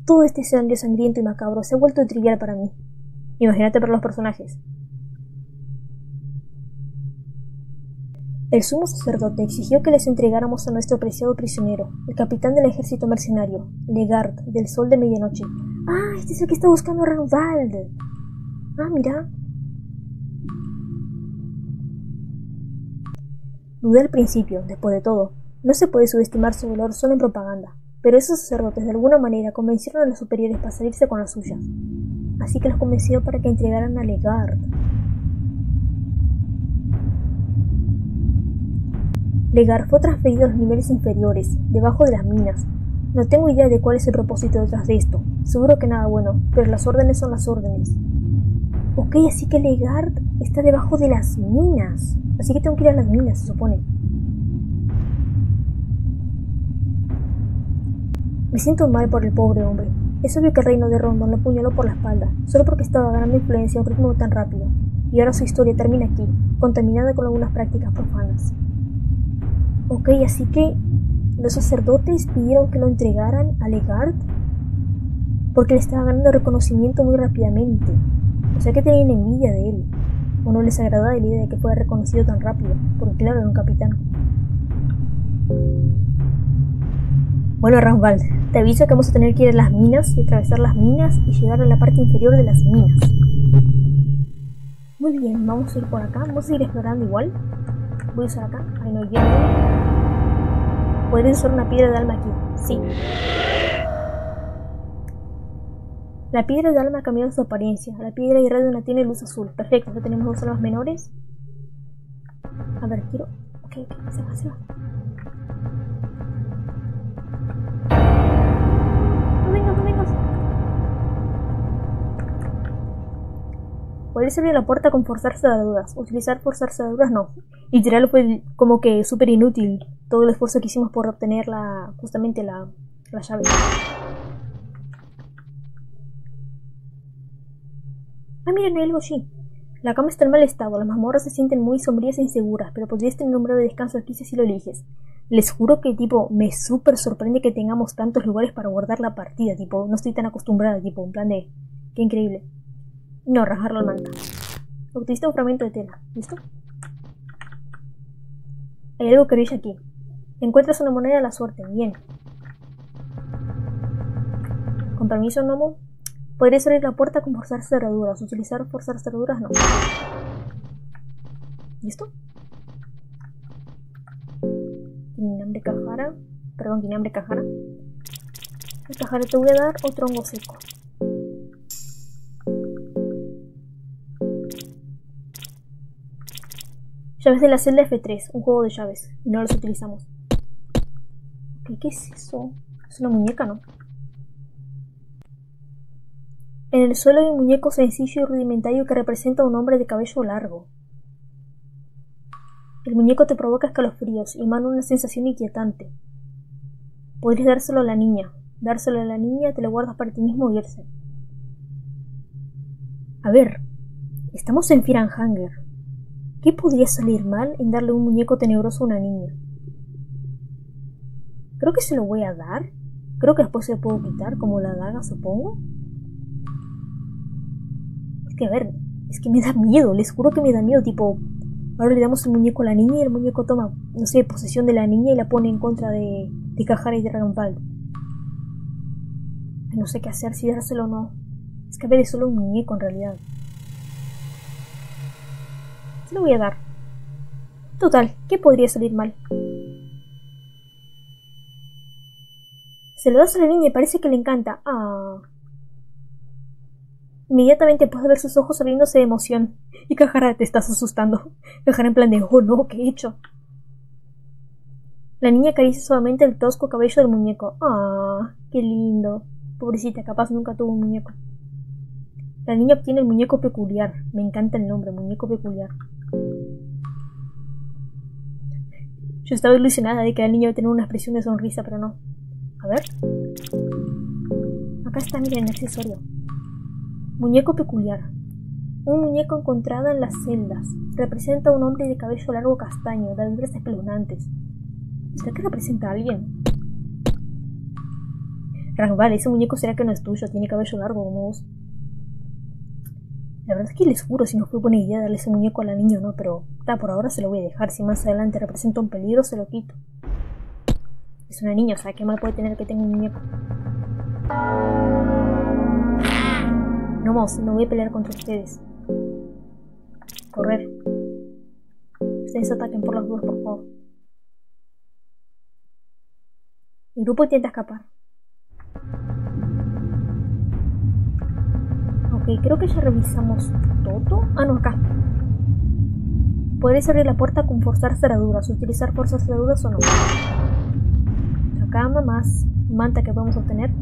Todo este escenario sangriento y macabro se ha vuelto trivial para mí. Imagínate para los personajes. El sumo sacerdote exigió que les entregáramos a nuestro preciado prisionero, el capitán del ejército mercenario, Legard, del Sol de Medianoche. ¡Ah! Este es el que está buscando a Ranvald. ¡Ah, mira! Dudé al principio, después de todo. No se puede subestimar su valor solo en propaganda, pero esos sacerdotes de alguna manera convencieron a los superiores para salirse con las suyas. Así que los convencieron para que entregaran a Legard. Legard fue transferido a los niveles inferiores, debajo de las minas. No tengo idea de cuál es el propósito detrás de esto. Seguro que nada bueno, pero las órdenes son las órdenes. Ok, así que Legard está debajo de las minas. Así que tengo que ir a las minas, se supone. Me siento mal por el pobre hombre. Es obvio que el reino de Rondon lo apuñaló por la espalda, solo porque estaba ganando influencia a un ritmo tan rápido. Y ahora su historia termina aquí, contaminada con algunas prácticas profanas. Ok, así que los sacerdotes pidieron que lo entregaran a Legard porque le estaba ganando reconocimiento muy rápidamente. O sea que tenían envidia de él. O no les agradaba la idea de que fuera reconocido tan rápido, porque claro, era un capitán. Bueno, Ranvald, te aviso que vamos a tener que ir a las minas y atravesar las minas y llegar a la parte inferior de las minas. Muy bien, vamos a ir por acá, vamos a ir explorando igual. Voy a usar acá, ahí no hay bien. ¿Podrías usar una piedra de alma aquí? Sí. La piedra de alma ha cambiado su apariencia. La piedra irradiana tiene luz azul. Perfecto, ya tenemos dos almas menores. A ver, quiero... Ok, ok, se va, se va. No vengas, no vengas. Poderse abrir la puerta con forzar cerraduras. Utilizar forzar cerraduras no. Literal fue como que súper inútil todo el esfuerzo que hicimos por obtener la justamente la, la llave. Ah, miren, hay algo allí. La cama está en mal estado, las mazmorras se sienten muy sombrías e inseguras, pero podrías tener un breve descanso aquí si lo eliges. Les juro que, tipo, me súper sorprende que tengamos tantos lugares para guardar la partida, tipo, no estoy tan acostumbrada, tipo, en plan de... ¡Qué increíble! No, rajar la manta. Utiliza un fragmento de tela, ¿listo? Hay algo que brilla aquí. Encuentras una moneda de la suerte, bien. Con permiso, Nomo. Podrías abrir la puerta con forzar cerraduras. Utilizar forzar cerraduras no. ¿Listo? Tiene hambre cajara. Perdón, tiene hambre cajara. El cajara te voy a dar otro hongo seco. Llaves de la celda F tres. Un juego de llaves. Y no los utilizamos. ¿Qué, qué es eso? Es una muñeca, ¿no? En el suelo hay un muñeco sencillo y rudimentario que representa a un hombre de cabello largo. El muñeco te provoca escalofríos y emana una sensación inquietante. Podrías dárselo a la niña. Dárselo a la niña, te lo guardas para ti mismo y irse. A ver, estamos en Fear and Hunger. ¿Qué podría salir mal en darle un muñeco tenebroso a una niña? Creo que se lo voy a dar. Creo que después se lo puedo quitar, como la daga, supongo. A ver, es que me da miedo, les juro que me da miedo, tipo, ahora le damos el muñeco a la niña y el muñeco toma, no sé, posesión de la niña y la pone en contra de, de Cajara y de Ragnvald. No sé qué hacer, si dárselo o no. Es que a ver, es solo un muñeco en realidad. Se lo voy a dar. Total, ¿qué podría salir mal? Se lo das a la niña y parece que le encanta. Ah... Inmediatamente puedes ver sus ojos abriéndose de emoción. Y Cajara, te estás asustando. Cajara en plan de, oh no, ¿qué he hecho? La niña acaricia suavemente el tosco cabello del muñeco. Ah, qué lindo. Pobrecita, capaz nunca tuvo un muñeco. La niña obtiene el muñeco peculiar. Me encanta el nombre, muñeco peculiar. Yo estaba ilusionada de que la niña iba a tener una expresión de sonrisa, pero no. A ver. Acá está, miren, el accesorio. Muñeco peculiar. Un muñeco encontrado en las celdas. Representa a un hombre de cabello largo castaño, de vibras espeluznantes. ¿Será que representa a alguien? Ragnvald, ese muñeco será que no es tuyo, tiene cabello largo como vos. La verdad es que les juro si no fue buena idea darle ese muñeco a la niña o no, pero ta, por ahora se lo voy a dejar. Si más adelante representa un peligro, se lo quito. Es una niña, o sea, ¿qué mal puede tener que tenga un muñeco? No más, no voy a pelear contra ustedes. Correr. Ustedes ataquen por las dudas, por favor. El grupo intenta escapar. Ok, creo que ya revisamos todo. Ah, no, acá. Podéis abrir la puerta con forzar cerraduras. Utilizar forzar cerraduras o no. La cama más manta que podemos obtener.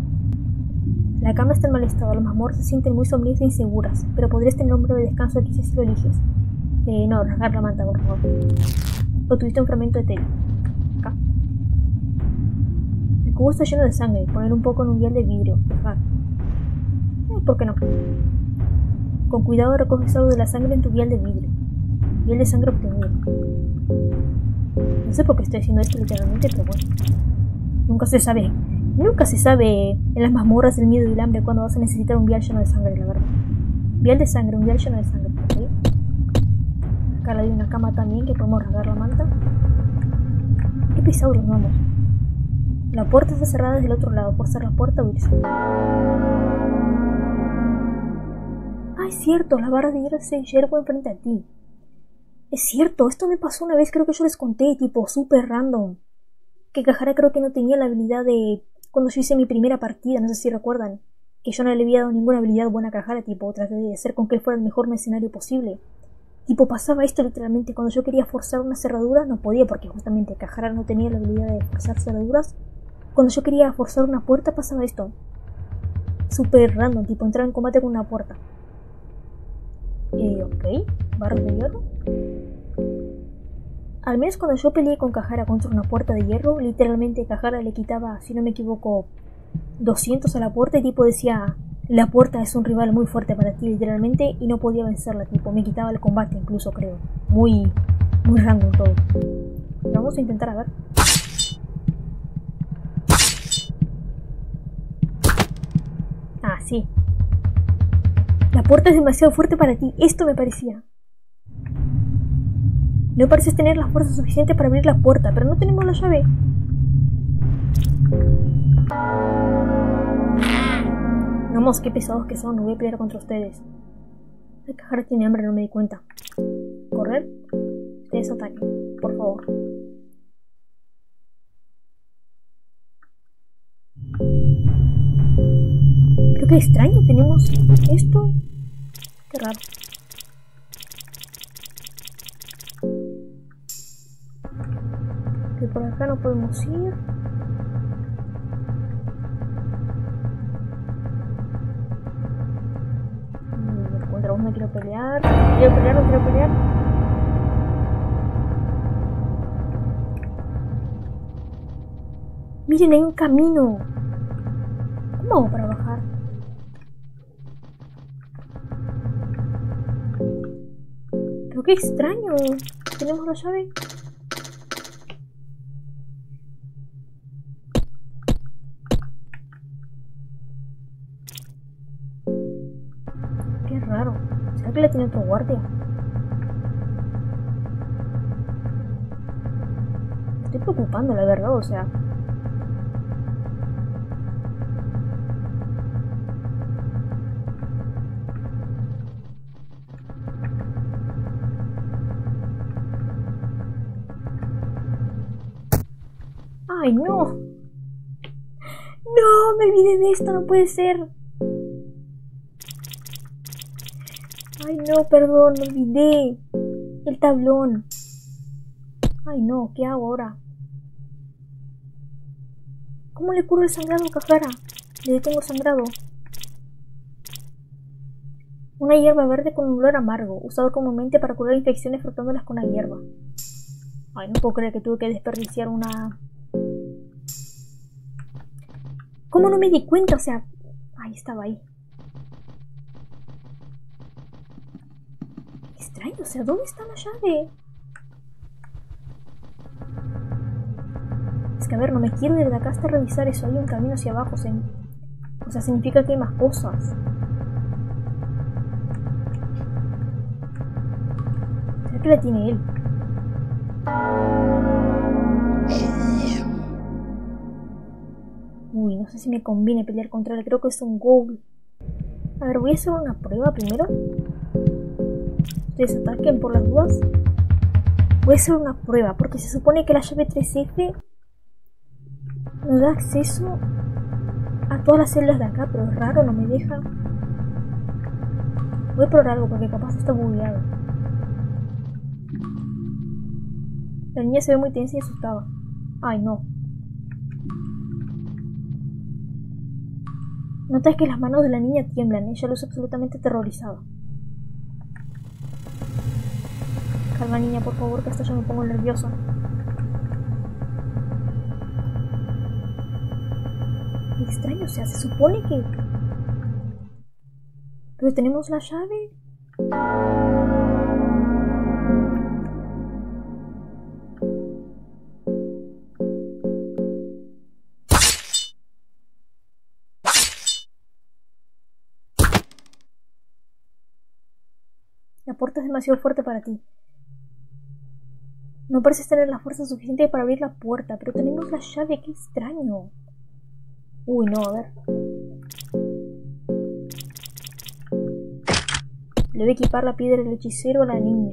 La cama está en mal estado, las mazmorras se sienten muy sombrías e inseguras, pero podrías tener un breve descanso aquí si lo eliges. Eh, no, rasgar la manta, por favor. O tuviste un fragmento de tela. Acá. El cubo está lleno de sangre, poner un poco en un vial de vidrio, dejar. Eh, ¿por qué no? Con cuidado recoges algo de la sangre en tu vial de vidrio. Vial de sangre obtenido. No sé por qué estoy haciendo esto literalmente, pero bueno. Nunca se sabe. Nunca se sabe en las mazmorras el miedo y el hambre cuando vas a necesitar un vial lleno de sangre, la verdad. Vial de sangre, un vial lleno de sangre, ¿sí? Acá hay una cama también que podemos rasgar la manta. Qué pesados los vamos. La puerta está cerrada desde el otro lado, forzar la puerta o irse. Ah, es cierto, la barra de hierro se yerba enfrente a ti. Es cierto, esto me pasó una vez, creo que yo les conté, tipo, súper random. Que Cajara creo que no tenía la habilidad de... Cuando yo hice mi primera partida, no sé si recuerdan, que yo no le había dado ninguna habilidad buena a Cajara, tipo, traté de hacer con que él fuera el mejor mercenario posible. Tipo, pasaba esto literalmente, cuando yo quería forzar una cerradura, no podía porque justamente Cajara no tenía la habilidad de forzar cerraduras. Cuando yo quería forzar una puerta, pasaba esto. Súper random, tipo, entrar en combate con una puerta. Y ok, barro de hierro. Al menos cuando yo peleé con Kajara contra una puerta de hierro, literalmente Kajara le quitaba, si no me equivoco, doscientos a la puerta, y tipo decía, la puerta es un rival muy fuerte para ti, literalmente, y no podía vencerla, tipo, me quitaba el combate incluso, creo. Muy, muy random todo. Lo vamos a intentar a ver. Ah, sí. La puerta es demasiado fuerte para ti, esto me parecía. No pareces tener la fuerza suficiente para abrir la puerta, pero no tenemos la llave. Vamos, qué pesados que son, no voy a pelear contra ustedes. La Kajara tiene hambre, no me di cuenta. Correr. Ustedes ataquen, por favor. Pero qué extraño, tenemos esto. Qué raro. Que por acá no podemos ir. Contra uno quiero pelear. Quiero pelear, no quiero pelear. Miren, hay un camino. ¿Cómo hago para bajar? Pero qué extraño. ¿Tenemos la llave? ¿La tiene otro guardia? Me estoy preocupando, la verdad, o sea. ¡Ay, no! ¡No! ¡Me olvidé de esto! ¡No puede ser! Ay no, perdón, me olvidé el tablón. Ay no, ¿qué hago ahora? ¿Cómo le curo el sangrado a Kajara? Le detengo el sangrado. Una hierba verde con un olor amargo, usado comúnmente para curar infecciones frotándolas con la hierba. Ay, no puedo creer que tuve que desperdiciar una... ¿Cómo no me di cuenta? O sea... Ay, estaba ahí. Extraño, o sea, ¿dónde está la llave? Es que a ver, no me quiero ir de acá hasta revisar eso. Hay un camino hacia abajo, se... o sea, significa que hay más cosas. ¿Será que la tiene él? Uy, no sé si me conviene pelear contra él, creo que es un ghoul. A ver, voy a hacer una prueba primero. Desataquen por las dudas. Voy a hacer una prueba porque se supone que la llave tres F nos da acceso a todas las celdas de acá, pero es raro, no me deja. Voy a probar algo porque capaz está bugueado. La niña se ve muy tensa y asustada. Ay no. Notas que las manos de la niña tiemblan, ella luce absolutamente aterrorizada. Calma niña, por favor, que hasta yo me pongo nerviosa. Qué extraño, o sea, se supone que... Pero tenemos la llave. La puerta es demasiado fuerte para ti. No pareces tener la fuerza suficiente para abrir la puerta, pero tenemos la llave, qué extraño. Uy, no, a ver. Le voy a equipar la piedra del hechicero a la niña.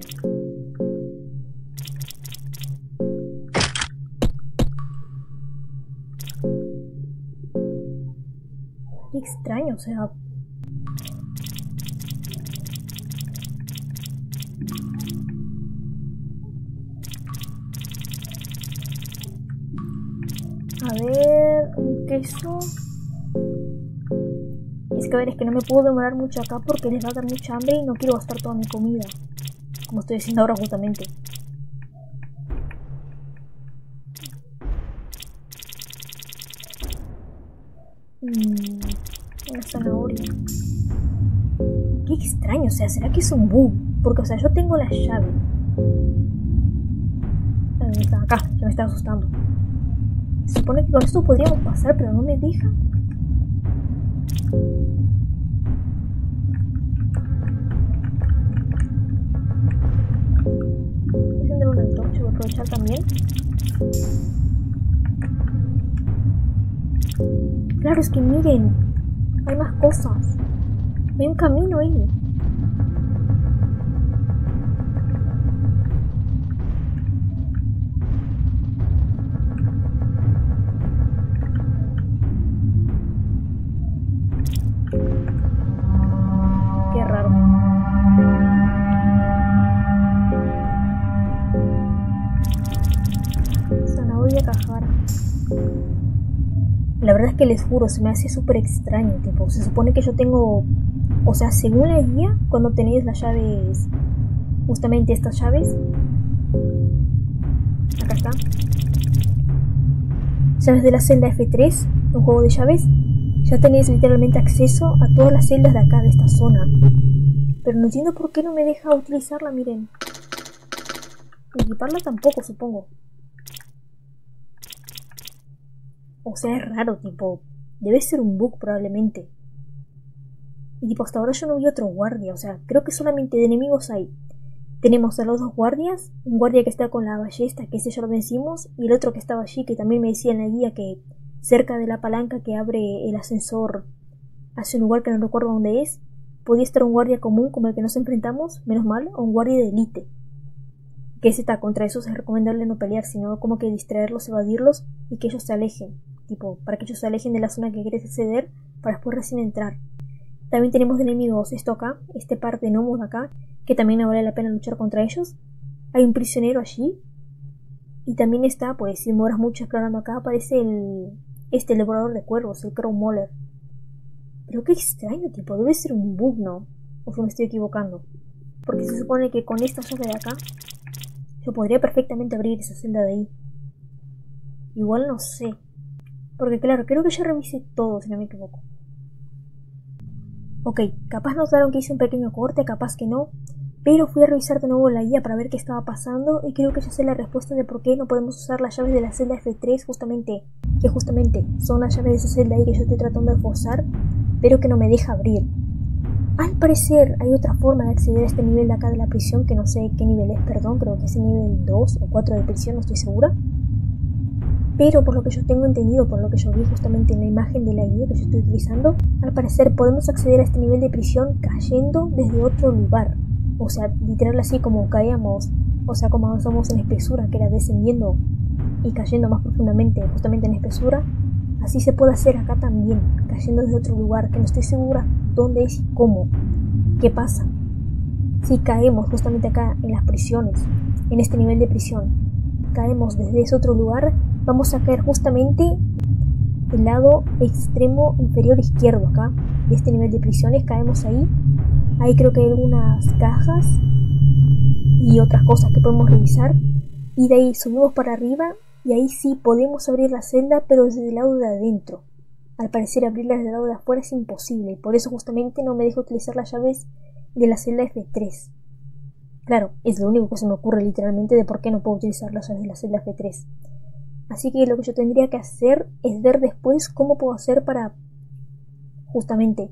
Qué extraño, o sea... A ver, un queso. Y es que a ver, es que no me puedo demorar mucho acá porque les va a dar mucha hambre y no quiero gastar toda mi comida, como estoy haciendo ahora justamente. Mmm... Una zanahoria. Qué extraño, o sea, ¿será que es un bug? Porque, o sea, yo tengo la llave. Eh, está acá, ya me está asustando. Se supone que con esto podríamos pasar, pero no me deja. Voy a encender una antorcha, voy a aprovechar también. Claro, es que miren, hay más cosas. Hay un camino ahí. Qué raro. Zanahoria cajara. La verdad es que les juro, se me hace súper extraño, tipo, se supone que yo tengo, o sea, según la guía, cuando tenéis las llaves, justamente estas llaves, acá está, llaves de la celda F tres, un juego de llaves, ya tenéis literalmente acceso a todas las celdas de acá, de esta zona, pero no entiendo por qué no me deja utilizarla, miren, y equiparla tampoco, supongo. O sea, es raro, tipo, debe ser un bug probablemente. Y tipo, hasta ahora yo no vi otro guardia, o sea, creo que solamente de enemigos hay. Tenemos a los dos guardias, un guardia que está con la ballesta, que ese ya lo vencimos, y el otro que estaba allí, que también me decía en la guía que cerca de la palanca que abre el ascensor hacia un lugar que no recuerdo dónde es, podía estar un guardia común como el que nos enfrentamos, menos mal, o un guardia de élite. Que ese está, contra esos es recomendable no pelear, sino como que distraerlos, evadirlos y que ellos se alejen. Tipo, para que ellos se alejen de la zona que querés acceder, para después recién entrar. También tenemos de enemigos esto acá, este par de gnomos acá, que también no vale la pena luchar contra ellos. Hay un prisionero allí. Y también está, pues si demoras mucho explorando acá, aparece el... este, el devorador de cuervos, el Crow Mauler. Pero qué extraño, tipo, debe ser un bug, ¿no? O yo me estoy equivocando. Porque se supone que con esta llave de acá, yo podría perfectamente abrir esa celda de ahí. Igual no sé. Porque claro, creo que ya revisé todo, si no me equivoco. Ok, capaz notaron que hice un pequeño corte, capaz que no. Pero fui a revisar de nuevo la guía para ver qué estaba pasando. Y creo que ya sé la respuesta de por qué no podemos usar las llaves de la celda F tres justamente. Que justamente son las llaves de esa celda ahí que yo estoy tratando de forzar, pero que no me deja abrir. Al parecer hay otra forma de acceder a este nivel de acá de la prisión, que no sé qué nivel es, perdón, creo que es el nivel dos o cuatro de prisión, no estoy segura. Pero por lo que yo tengo entendido, por lo que yo vi justamente en la imagen de la guía que yo estoy utilizando, al parecer podemos acceder a este nivel de prisión cayendo desde otro lugar. O sea, literal así como caíamos, o sea, como avanzamos en espesura, que era descendiendo y cayendo más profundamente, justamente en espesura. Así se puede hacer acá también, cayendo desde otro lugar, que no estoy segura dónde es y cómo. ¿Qué pasa? Si caemos justamente acá en las prisiones, en este nivel de prisión, caemos desde ese otro lugar, vamos a caer justamente del lado extremo inferior izquierdo acá, de este nivel de prisiones, caemos ahí. Ahí creo que hay algunas cajas y otras cosas que podemos revisar. Y de ahí subimos para arriba y ahí sí podemos abrir la celda, pero desde el lado de adentro. Al parecer abrirla desde el lado de afuera es imposible, y por eso justamente no me deja utilizar las llaves de la celda F tres. Claro, es lo único que se me ocurre literalmente de por qué no puedo utilizar las llaves de la celda F tres. Así que lo que yo tendría que hacer es ver después cómo puedo hacer para justamente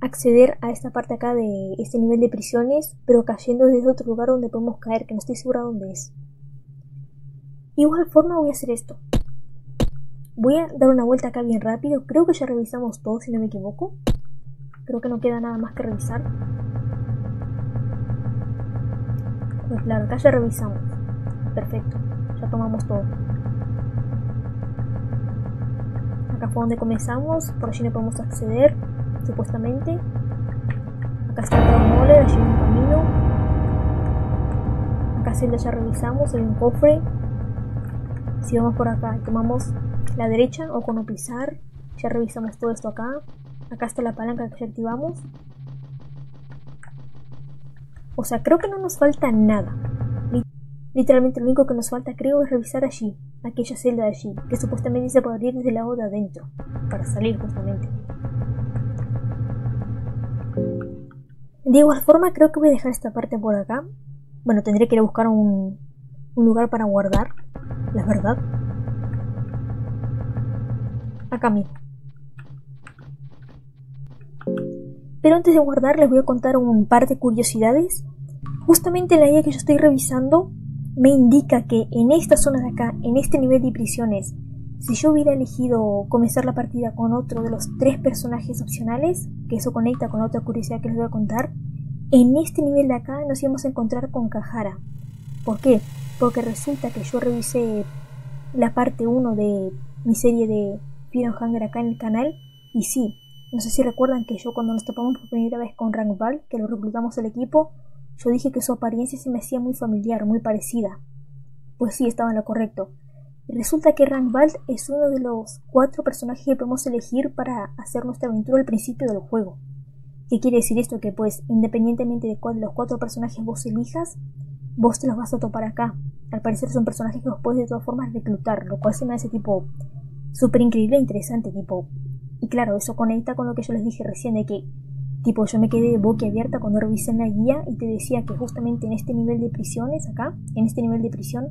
acceder a esta parte acá de este nivel de prisiones, pero cayendo desde otro lugar donde podemos caer, que no estoy segura dónde es. De igual forma voy a hacer esto. Voy a dar una vuelta acá bien rápido, creo que ya revisamos todo si no me equivoco. Creo que no queda nada más que revisar. Pues claro, acá ya revisamos. Perfecto, ya tomamos todo. Acá fue donde comenzamos, por allí no podemos acceder, supuestamente. Acá está el Crow Mauler, allí hay un camino. Acá sí ya revisamos, hay un cofre. Si vamos por acá y tomamos la derecha, o con no pisar, ya revisamos todo esto acá. Acá está la palanca que activamos. O sea, creo que no nos falta nada. Literalmente lo único que nos falta, creo, es revisar allí, aquella celda de allí, que supuestamente se podría ir desde la otra adentro, para salir justamente. De igual forma, creo que voy a dejar esta parte por acá. Bueno, tendré que ir a buscar un, un lugar para guardar, la verdad. Acá mismo. Pero antes de guardar les voy a contar un par de curiosidades. Justamente la guía que yo estoy revisando me indica que en esta zona de acá, en este nivel de prisiones, si yo hubiera elegido comenzar la partida con otro de los tres personajes opcionales, que eso conecta con otra curiosidad que les voy a contar, en este nivel de acá nos íbamos a encontrar con Kahara. ¿Por qué? Porque resulta que yo revisé la parte uno de mi serie de Fear and Hunger acá en el canal, y sí, no sé si recuerdan que yo cuando nos topamos por primera vez con Rangval, que lo reclutamos al equipo, yo dije que su apariencia se me hacía muy familiar, muy parecida. Pues sí, estaba en lo correcto. Resulta que Rangval es uno de los cuatro personajes que podemos elegir para hacer nuestra aventura al principio del juego. ¿Qué quiere decir esto? Que pues, independientemente de cuál de los cuatro personajes vos elijas, vos te los vas a topar acá. Al parecer son personajes que los puedes de todas formas reclutar, lo cual se me hace tipo súper increíble e interesante, tipo... Y claro, eso conecta con lo que yo les dije recién de que, tipo, yo me quedé boquiabierta cuando revisé en la guía y te decía que justamente en este nivel de prisiones, acá, en este nivel de prisión,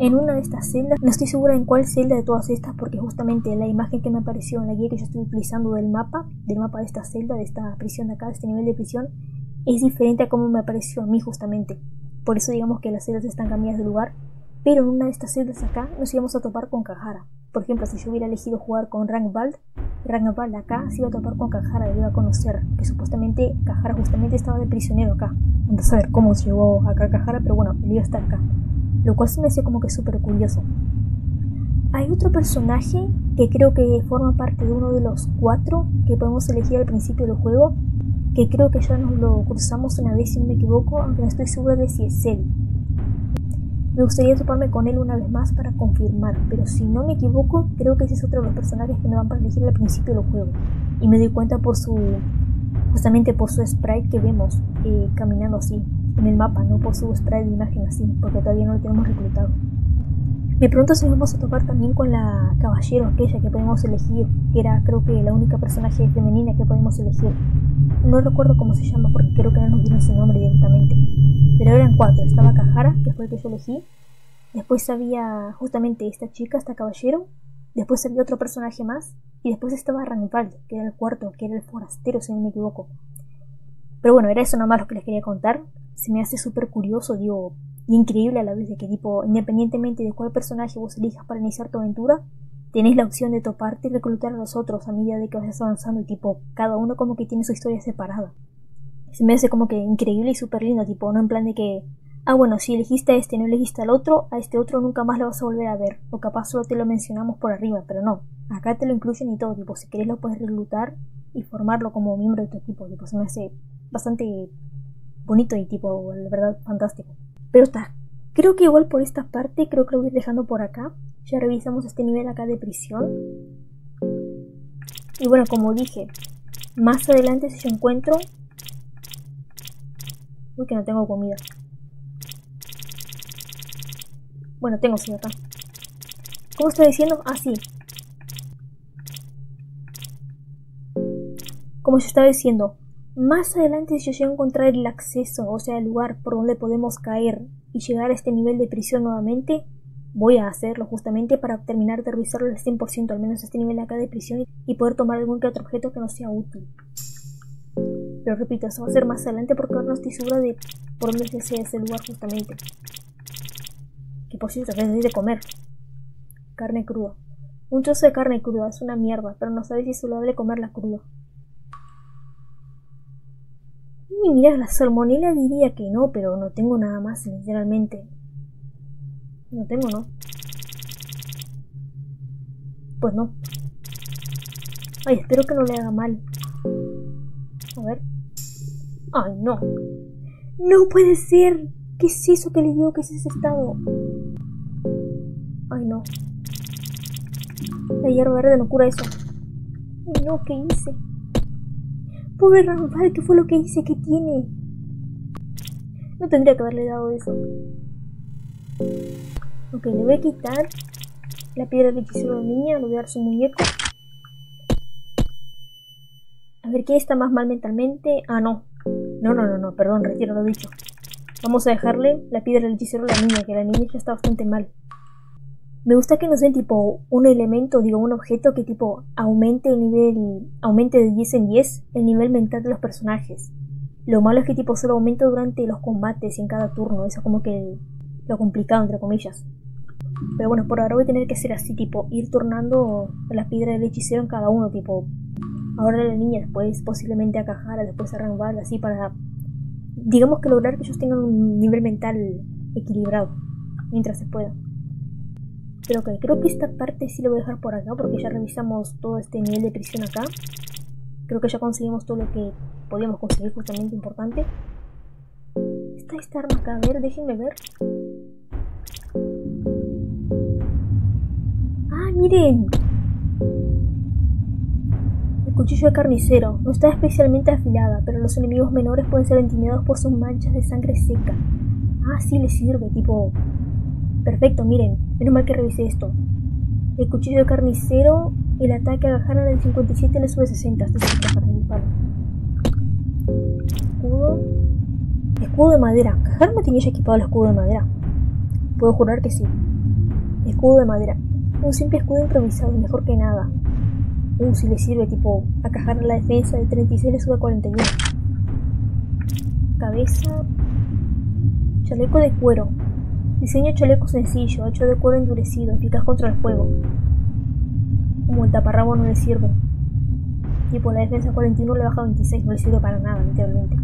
en una de estas celdas, no estoy segura en cuál celda de todas estas porque justamente la imagen que me apareció en la guía que yo estoy utilizando del mapa, del mapa de esta celda, de esta prisión de acá, de este nivel de prisión, es diferente a cómo me apareció a mí justamente. Por eso digamos que las celdas están cambiadas de lugar, pero en una de estas celdas acá nos íbamos a topar con Kahara. Por ejemplo, si yo hubiera elegido jugar con Rangvald, Rangvald acá se iba a topar con Kahara, lo iba a conocer, que supuestamente Kahara justamente estaba de prisionero acá. Entonces a ver cómo se llegó acá Kahara, pero bueno, él iba a estar acá. Lo cual se me hacía como que súper curioso. Hay otro personaje que creo que forma parte de uno de los cuatro que podemos elegir al principio del juego, que creo que ya nos lo cruzamos una vez si no me equivoco, aunque no estoy segura de si es él. Me gustaría toparme con él una vez más para confirmar, pero si no me equivoco, creo que ese es otro de los personajes que me van para elegir al principio del juego. Y me doy cuenta por su... justamente por su sprite que vemos eh, caminando así, en el mapa, no por su sprite de imagen así, porque todavía no lo tenemos reclutado. Me pregunto si nos vamos a topar también con la caballero aquella que podemos elegir, que era creo que la única personaje femenina que podemos elegir. No recuerdo cómo se llama porque creo que no nos dieron ese nombre directamente. Pero eran cuatro, estaba Kahara, que fue el que yo elegí. Después había justamente esta chica, esta caballero. Después había otro personaje más. Y después estaba Rangvald, que era el cuarto, que era el forastero, si no me equivoco. Pero bueno, era eso nomás lo que les quería contar. Se me hace súper curioso, digo, y increíble a la vez de que tipo, independientemente de cuál personaje vos elijas para iniciar tu aventura, tenés la opción de toparte y reclutar a los otros a medida de que vayas avanzando y tipo, cada uno como que tiene su historia separada. Se me hace como que increíble y súper lindo, tipo, no en plan de que, ah bueno, si elegiste a este, no elegiste al otro, a este otro nunca más lo vas a volver a ver, o capaz solo te lo mencionamos por arriba, pero no, acá te lo incluyen y todo, tipo, si querés lo puedes reclutar y formarlo como miembro de tu equipo, tipo, se me hace bastante bonito y tipo, la verdad, fantástico. Pero está, creo que igual por esta parte, creo que lo voy a ir dejando por acá. Ya revisamos este nivel acá de prisión. Y bueno, como dije, más adelante si yo encuentro... Uy, que no tengo comida. Bueno, tengo sí acá. ¿Cómo estoy diciendo? Ah, sí. Como yo estaba diciendo, más adelante si yo llego a encontrar el acceso, o sea, el lugar por donde podemos caer y llegar a este nivel de prisión nuevamente... Voy a hacerlo justamente para terminar de revisarlo al cien por ciento, al menos este nivel acá de prisión, y poder tomar algún que otro objeto que no sea útil. Pero repito, eso va a ser más adelante porque ahora no estoy segura de por dónde se hace ese lugar justamente. Que por cierto, es de comer. Carne cruda. Un trozo de carne cruda, es una mierda, pero no sabéis si es saludable comerla cruda. Y mirá, la salmonela diría que no, pero no tengo nada más, literalmente. No tengo, ¿no? Pues no. Ay, espero que no le haga mal. A ver. ¡Ay, no! ¡No puede ser! ¿Qué es eso que le dio? ¿Qué es ese estado? ¡Ay, no! La hierba verde no cura eso. ¡Ay, no! ¿Qué hice? Pobre Ranulfal, ¿qué fue lo que hice? ¿Qué tiene? No tendría que haberle dado eso. Ok, le voy a quitar la piedra de hechicero de niña, le voy a dar su muñeco. A ver, ¿quién está más mal mentalmente? Ah, no. No, no, no, no, perdón, retiro lo dicho. Vamos a dejarle la piedra del hechicero a la niña, que la niña ya está bastante mal. Me gusta que nos den tipo un elemento, digo un objeto que tipo aumente el nivel, aumente de diez en diez el nivel mental de los personajes. Lo malo es que tipo solo aumenta durante los combates y en cada turno, eso es como que lo complicado entre comillas. Pero bueno, por ahora voy a tener que hacer así, tipo ir turnando la piedra del hechicero en cada uno, tipo ahora a la niña, después posiblemente a Cajara, después a Ranulfal, así para, digamos que lograr que ellos tengan un nivel mental equilibrado, mientras se pueda. Pero ok, creo que esta parte sí la voy a dejar por acá, porque ya revisamos todo este nivel de prisión acá. Creo que ya conseguimos todo lo que podíamos conseguir, justamente importante. Está esta arma acá, a ver, déjenme ver. ¡Ah, miren! El cuchillo de carnicero. No está especialmente afilada, pero los enemigos menores pueden ser intimidados por sus manchas de sangre seca. Ah, sí, les sirve, tipo... Perfecto, miren, menos mal que revisé esto. El cuchillo de carnicero, el ataque a Gajara del cincuenta y siete le sube sesenta. Este es el para mi palo. Escudo. Escudo de madera. Gajara no tenía ya equipado el escudo de madera. Puedo jurar que sí. Escudo de madera. Un simple escudo improvisado, mejor que nada. Uh, si le sirve, tipo, a Gajara la defensa de treinta y seis le sube a cuarenta y uno. Cabeza. Chaleco de cuero. Diseño chaleco sencillo, hecho de cuero endurecido, eficaz contra el fuego. Como el taparrabo no le sirve. Tipo, la defensa cuarenta y uno le baja a veintiséis, no le sirve para nada, literalmente.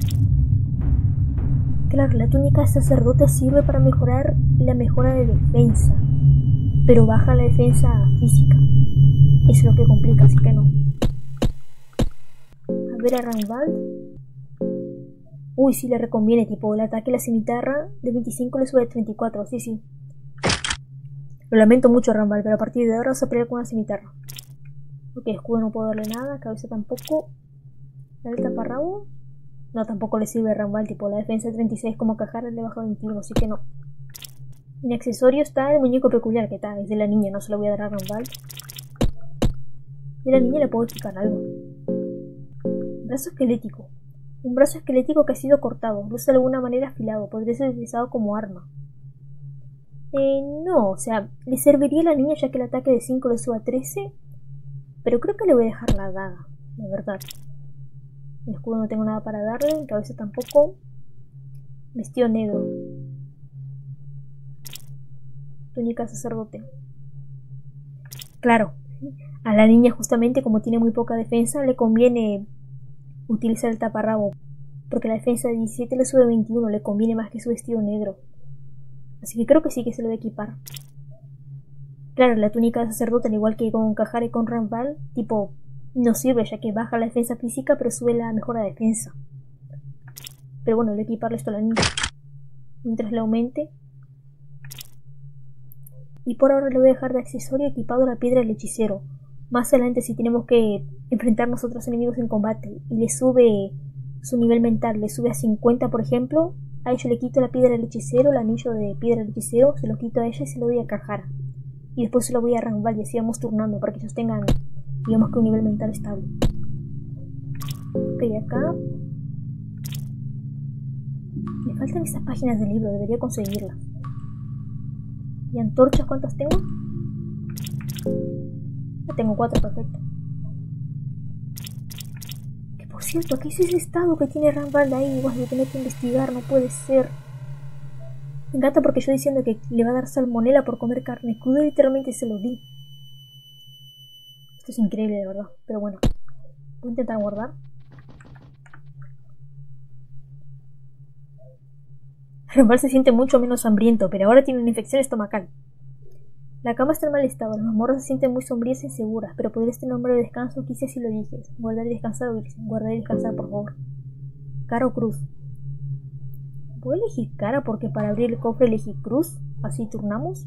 Claro, la túnica de sacerdote sirve para mejorar la mejora de defensa, pero baja la defensa física. Es lo que complica, así que no. A ver a Ranulfal. Uy, sí le reconviene, tipo, el ataque a la cimitarra de veinticinco le sube a treinta y cuatro, sí, sí. Lo lamento mucho, Ranulfal, pero a partir de ahora vas a pelear con la cimitarra. Ok, escudo no puedo darle nada, cabeza tampoco. ¿La del taparrabo? No, tampoco le sirve a Ranulfal, tipo, la defensa de treinta y seis como Cajara le baja a veintiuno, así que no. En accesorio está el muñeco peculiar, que está, es de la niña, no se lo voy a dar a Ranulfal. De la niña le puedo explicar algo. Brazo esquelético. Un brazo esquelético que ha sido cortado, incluso de alguna manera afilado, podría ser utilizado como arma. Eh, no, o sea, le serviría a la niña ya que el ataque de cinco le sube a trece, pero creo que le voy a dejar la daga, la verdad. El escudo no tengo nada para darle, en cabeza tampoco. Vestido negro. Túnica sacerdote. Claro, a la niña justamente como tiene muy poca defensa le conviene... utilizar el taparrabo, porque la defensa de diecisiete le sube a veintiuno, le conviene más que su vestido negro. Así que creo que sí que se lo voy a equipar. Claro, la túnica de sacerdote, al igual que con Cajara y con Ranulfal, tipo, no sirve ya que baja la defensa física, pero sube la mejora de defensa. Pero bueno, voy a equiparle esto a la niña, mientras le aumente. Y por ahora le voy a dejar de accesorio equipado la piedra del hechicero. Más adelante si tenemos que enfrentarnos a otros enemigos en combate y le sube su nivel mental, le sube a cincuenta por ejemplo, a ello le quito la piedra del hechicero, el anillo de piedra del hechicero, se lo quito a ella y se lo doy a Cajara. Y después se lo voy a Ranulfal y así vamos turnando para que ellos tengan, digamos que un nivel mental estable. Ok, acá... me faltan esas páginas del libro, debería conseguirlas. ¿Y antorchas cuántas tengo? Tengo cuatro, perfecto. Que por cierto, ¿qué es ese estado que tiene Ranulfal ahí? Voy a tener que investigar, no puede ser. Me encanta porque yo diciendo que le va a dar salmonela por comer carne cruda, literalmente se lo di. Esto es increíble, de verdad. Pero bueno, voy a intentar guardar. Ranulfal se siente mucho menos hambriento, pero ahora tiene una infección estomacal. La cama está en mal estado, las mazmorras se sienten muy sombrías e inseguras, pero podría este nombre de descanso, quise si lo dije. Guardar y descansar, o guardar y descansar, por favor. Cara o cruz. ¿Puedo elegir cara? Porque para abrir el cofre elegí cruz. Así turnamos.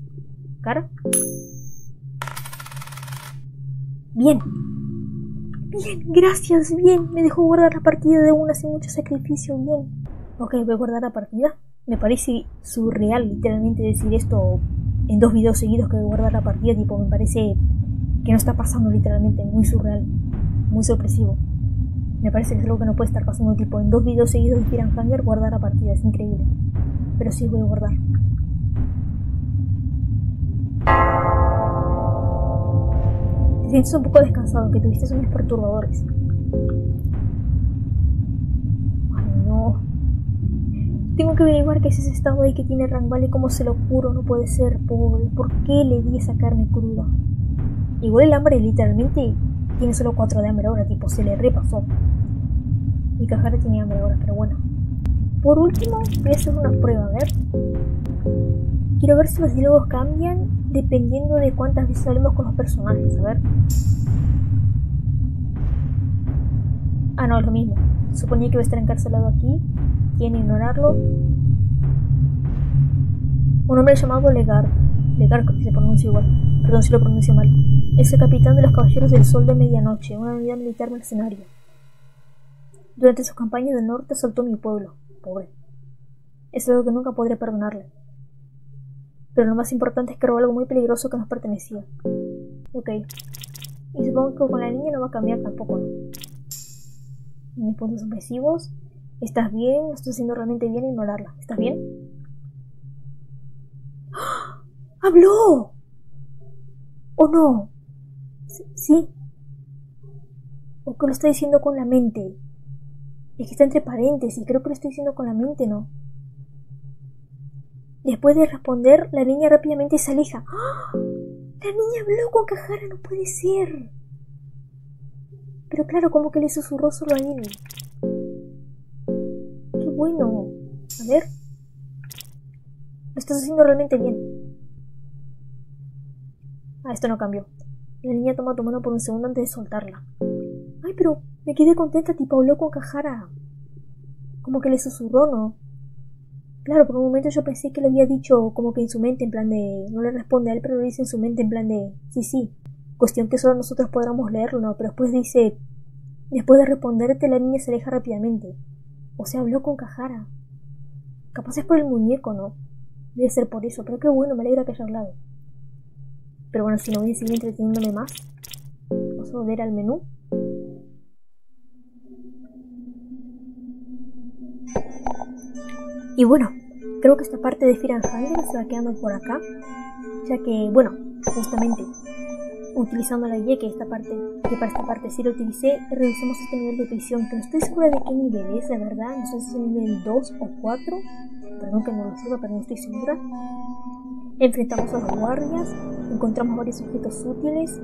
Cara. Bien. Bien, gracias, bien. Me dejó guardar la partida de una sin mucho sacrificio, bien. Ok, voy a guardar la partida. Me parece surreal literalmente decir esto en dos videos seguidos que voy a guardar la partida. Tipo, me parece que no está pasando literalmente, muy surreal, muy sorpresivo. Me parece que es algo que no puede estar pasando, tipo, en dos videos seguidos de Piranhanger guardar la partida, es increíble. Pero sí voy a guardar. Te sientes un poco descansado, que tuviste sueños perturbadores. Ay, no. Tengo que averiguar qué es ese estado ahí que tiene Rangball y cómo se lo juro, no puede ser, pobre. ¿Por qué le di esa carne cruda? Igual el hambre literalmente tiene solo cuatro de hambre ahora, tipo, se le repasó. Y Cajara tiene hambre ahora, pero bueno. Por último, voy a hacer una prueba, a ver. Quiero ver si los diálogos cambian dependiendo de cuántas veces hablemos con los personajes, a ver. Ah, no, es lo mismo. Suponía que iba a estar encarcelado aquí. Quieren ignorarlo. Un hombre llamado Legar. Legar, que se pronuncia igual. Perdón si lo pronuncio mal. Es el capitán de los Caballeros del Sol de Medianoche, una unidad militar mercenaria. Durante sus campañas del norte asaltó mi pueblo. Pobre. Es algo que nunca podré perdonarle. Pero lo más importante es que robó algo muy peligroso que nos pertenecía. Ok. Y supongo que con la niña no va a cambiar tampoco, ¿no? Mis puntos suspensivos. ¿Estás bien? ¿Lo estoy haciendo realmente bien? Ignorarla. ¿Estás bien? ¡Ah! ¡Habló! ¿O no? ¿Sí? ¿O que lo está diciendo con la mente? Es que está entre paréntesis, creo que lo estoy diciendo con la mente, ¿no? Después de responder, la niña rápidamente se aleja. ¡Ah! ¡La niña habló con Cajara! ¡No puede ser! Pero claro, como que le susurró solo a él. ¡Qué bueno! A ver. Lo estás haciendo realmente bien. Ah, esto no cambió. La niña toma tu mano por un segundo antes de soltarla. Ay, pero me quedé contenta, tipo, habló con Cajara. Como que le susurró, ¿no? Claro, por un momento yo pensé que le había dicho como que en su mente, en plan de... No le responde a él, pero lo dice en su mente, en plan de... Sí, sí. Cuestión que solo nosotros podamos leerlo, ¿no? Pero después dice... Después de responderte, la niña se aleja rápidamente. O sea, habló con Cajara. Capaz es por el muñeco, ¿no? Debe ser por eso, pero qué bueno, me alegra que haya hablado. Pero bueno, si no voy a seguir entreteniéndome más, vamos a volver al menú. Y bueno, creo que esta parte de Piranhanger se va quedando por acá, ya que, bueno, justamente utilizando la Y, que, esta parte, que para esta parte sí lo utilicé, revisamos este nivel de prisión, que no estoy segura de qué nivel es, la verdad, no sé si es el nivel dos o cuatro, perdón que no lo sepa, pero no estoy segura. Enfrentamos a los guardias, encontramos varios objetos útiles,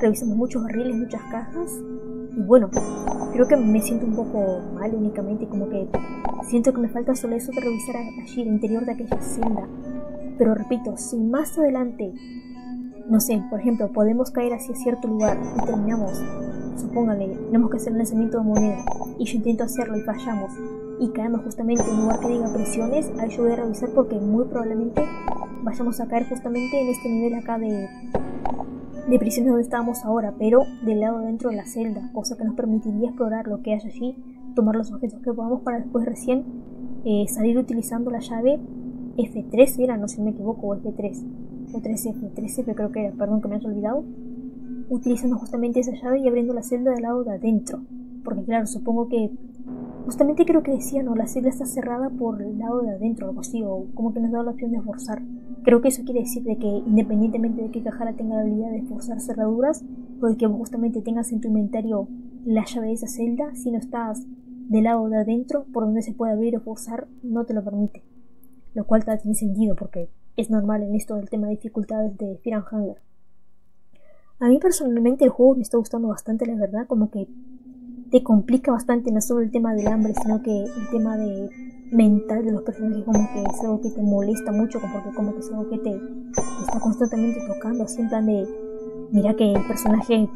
revisamos muchos barriles, muchas cajas, y bueno, creo que me siento un poco mal únicamente, como que siento que me falta solo eso de revisar allí el interior de aquella celda. Pero repito, si más adelante, no sé, por ejemplo, podemos caer hacia cierto lugar y terminamos, supóngale, tenemos que hacer un lanzamiento de moneda y yo intento hacerlo y fallamos y caemos justamente en un lugar que diga prisiones, ahí yo voy a revisar porque muy probablemente vayamos a caer justamente en este nivel acá de... de prisiones donde estábamos ahora, pero del lado dentro de la celda, cosa que nos permitiría explorar lo que hay allí, tomar los objetos que podamos para después recién eh, salir utilizando la llave F tres, era, no sé si me equivoco, o F tres, o tres F, tres F creo que era, perdón que me haya olvidado, utilizando justamente esa llave y abriendo la celda del lado de adentro, porque claro, supongo que, justamente creo que decía, no, la celda está cerrada por el lado de adentro, algo así, o como que nos da la opción de esforzar. Creo que eso quiere decir de que independientemente de que Cajara tenga la habilidad de esforzar cerraduras, o de que vos justamente tengas en tu inventario la llave de esa celda, si no estás del lado de adentro, por donde se puede abrir o forzar, no te lo permite. Lo cual tal tiene sentido, porque es normal en esto del tema de dificultades de Piranhanger. A mí personalmente el juego me está gustando bastante, la verdad, como que te complica bastante no solo el tema del hambre, sino que el tema de... mental de los personajes, como que es algo que te molesta mucho, porque como que es algo que te está constantemente tocando, así en plan de mira que el personaje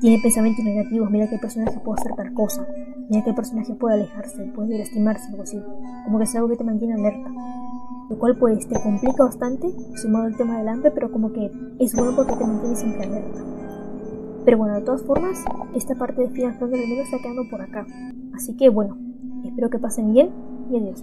tiene pensamientos negativos, mira que el personaje puede hacer tal cosa, mira que el personaje puede alejarse, puede lastimarse, algo así, como que es algo que te mantiene alerta, lo cual pues te complica bastante, sumado al tema del hambre, pero como que es bueno porque te mantiene siempre alerta. Pero bueno, de todas formas, esta parte de Final Fantasy al menos está quedando por acá. Así que bueno, espero que pasen bien y adiós.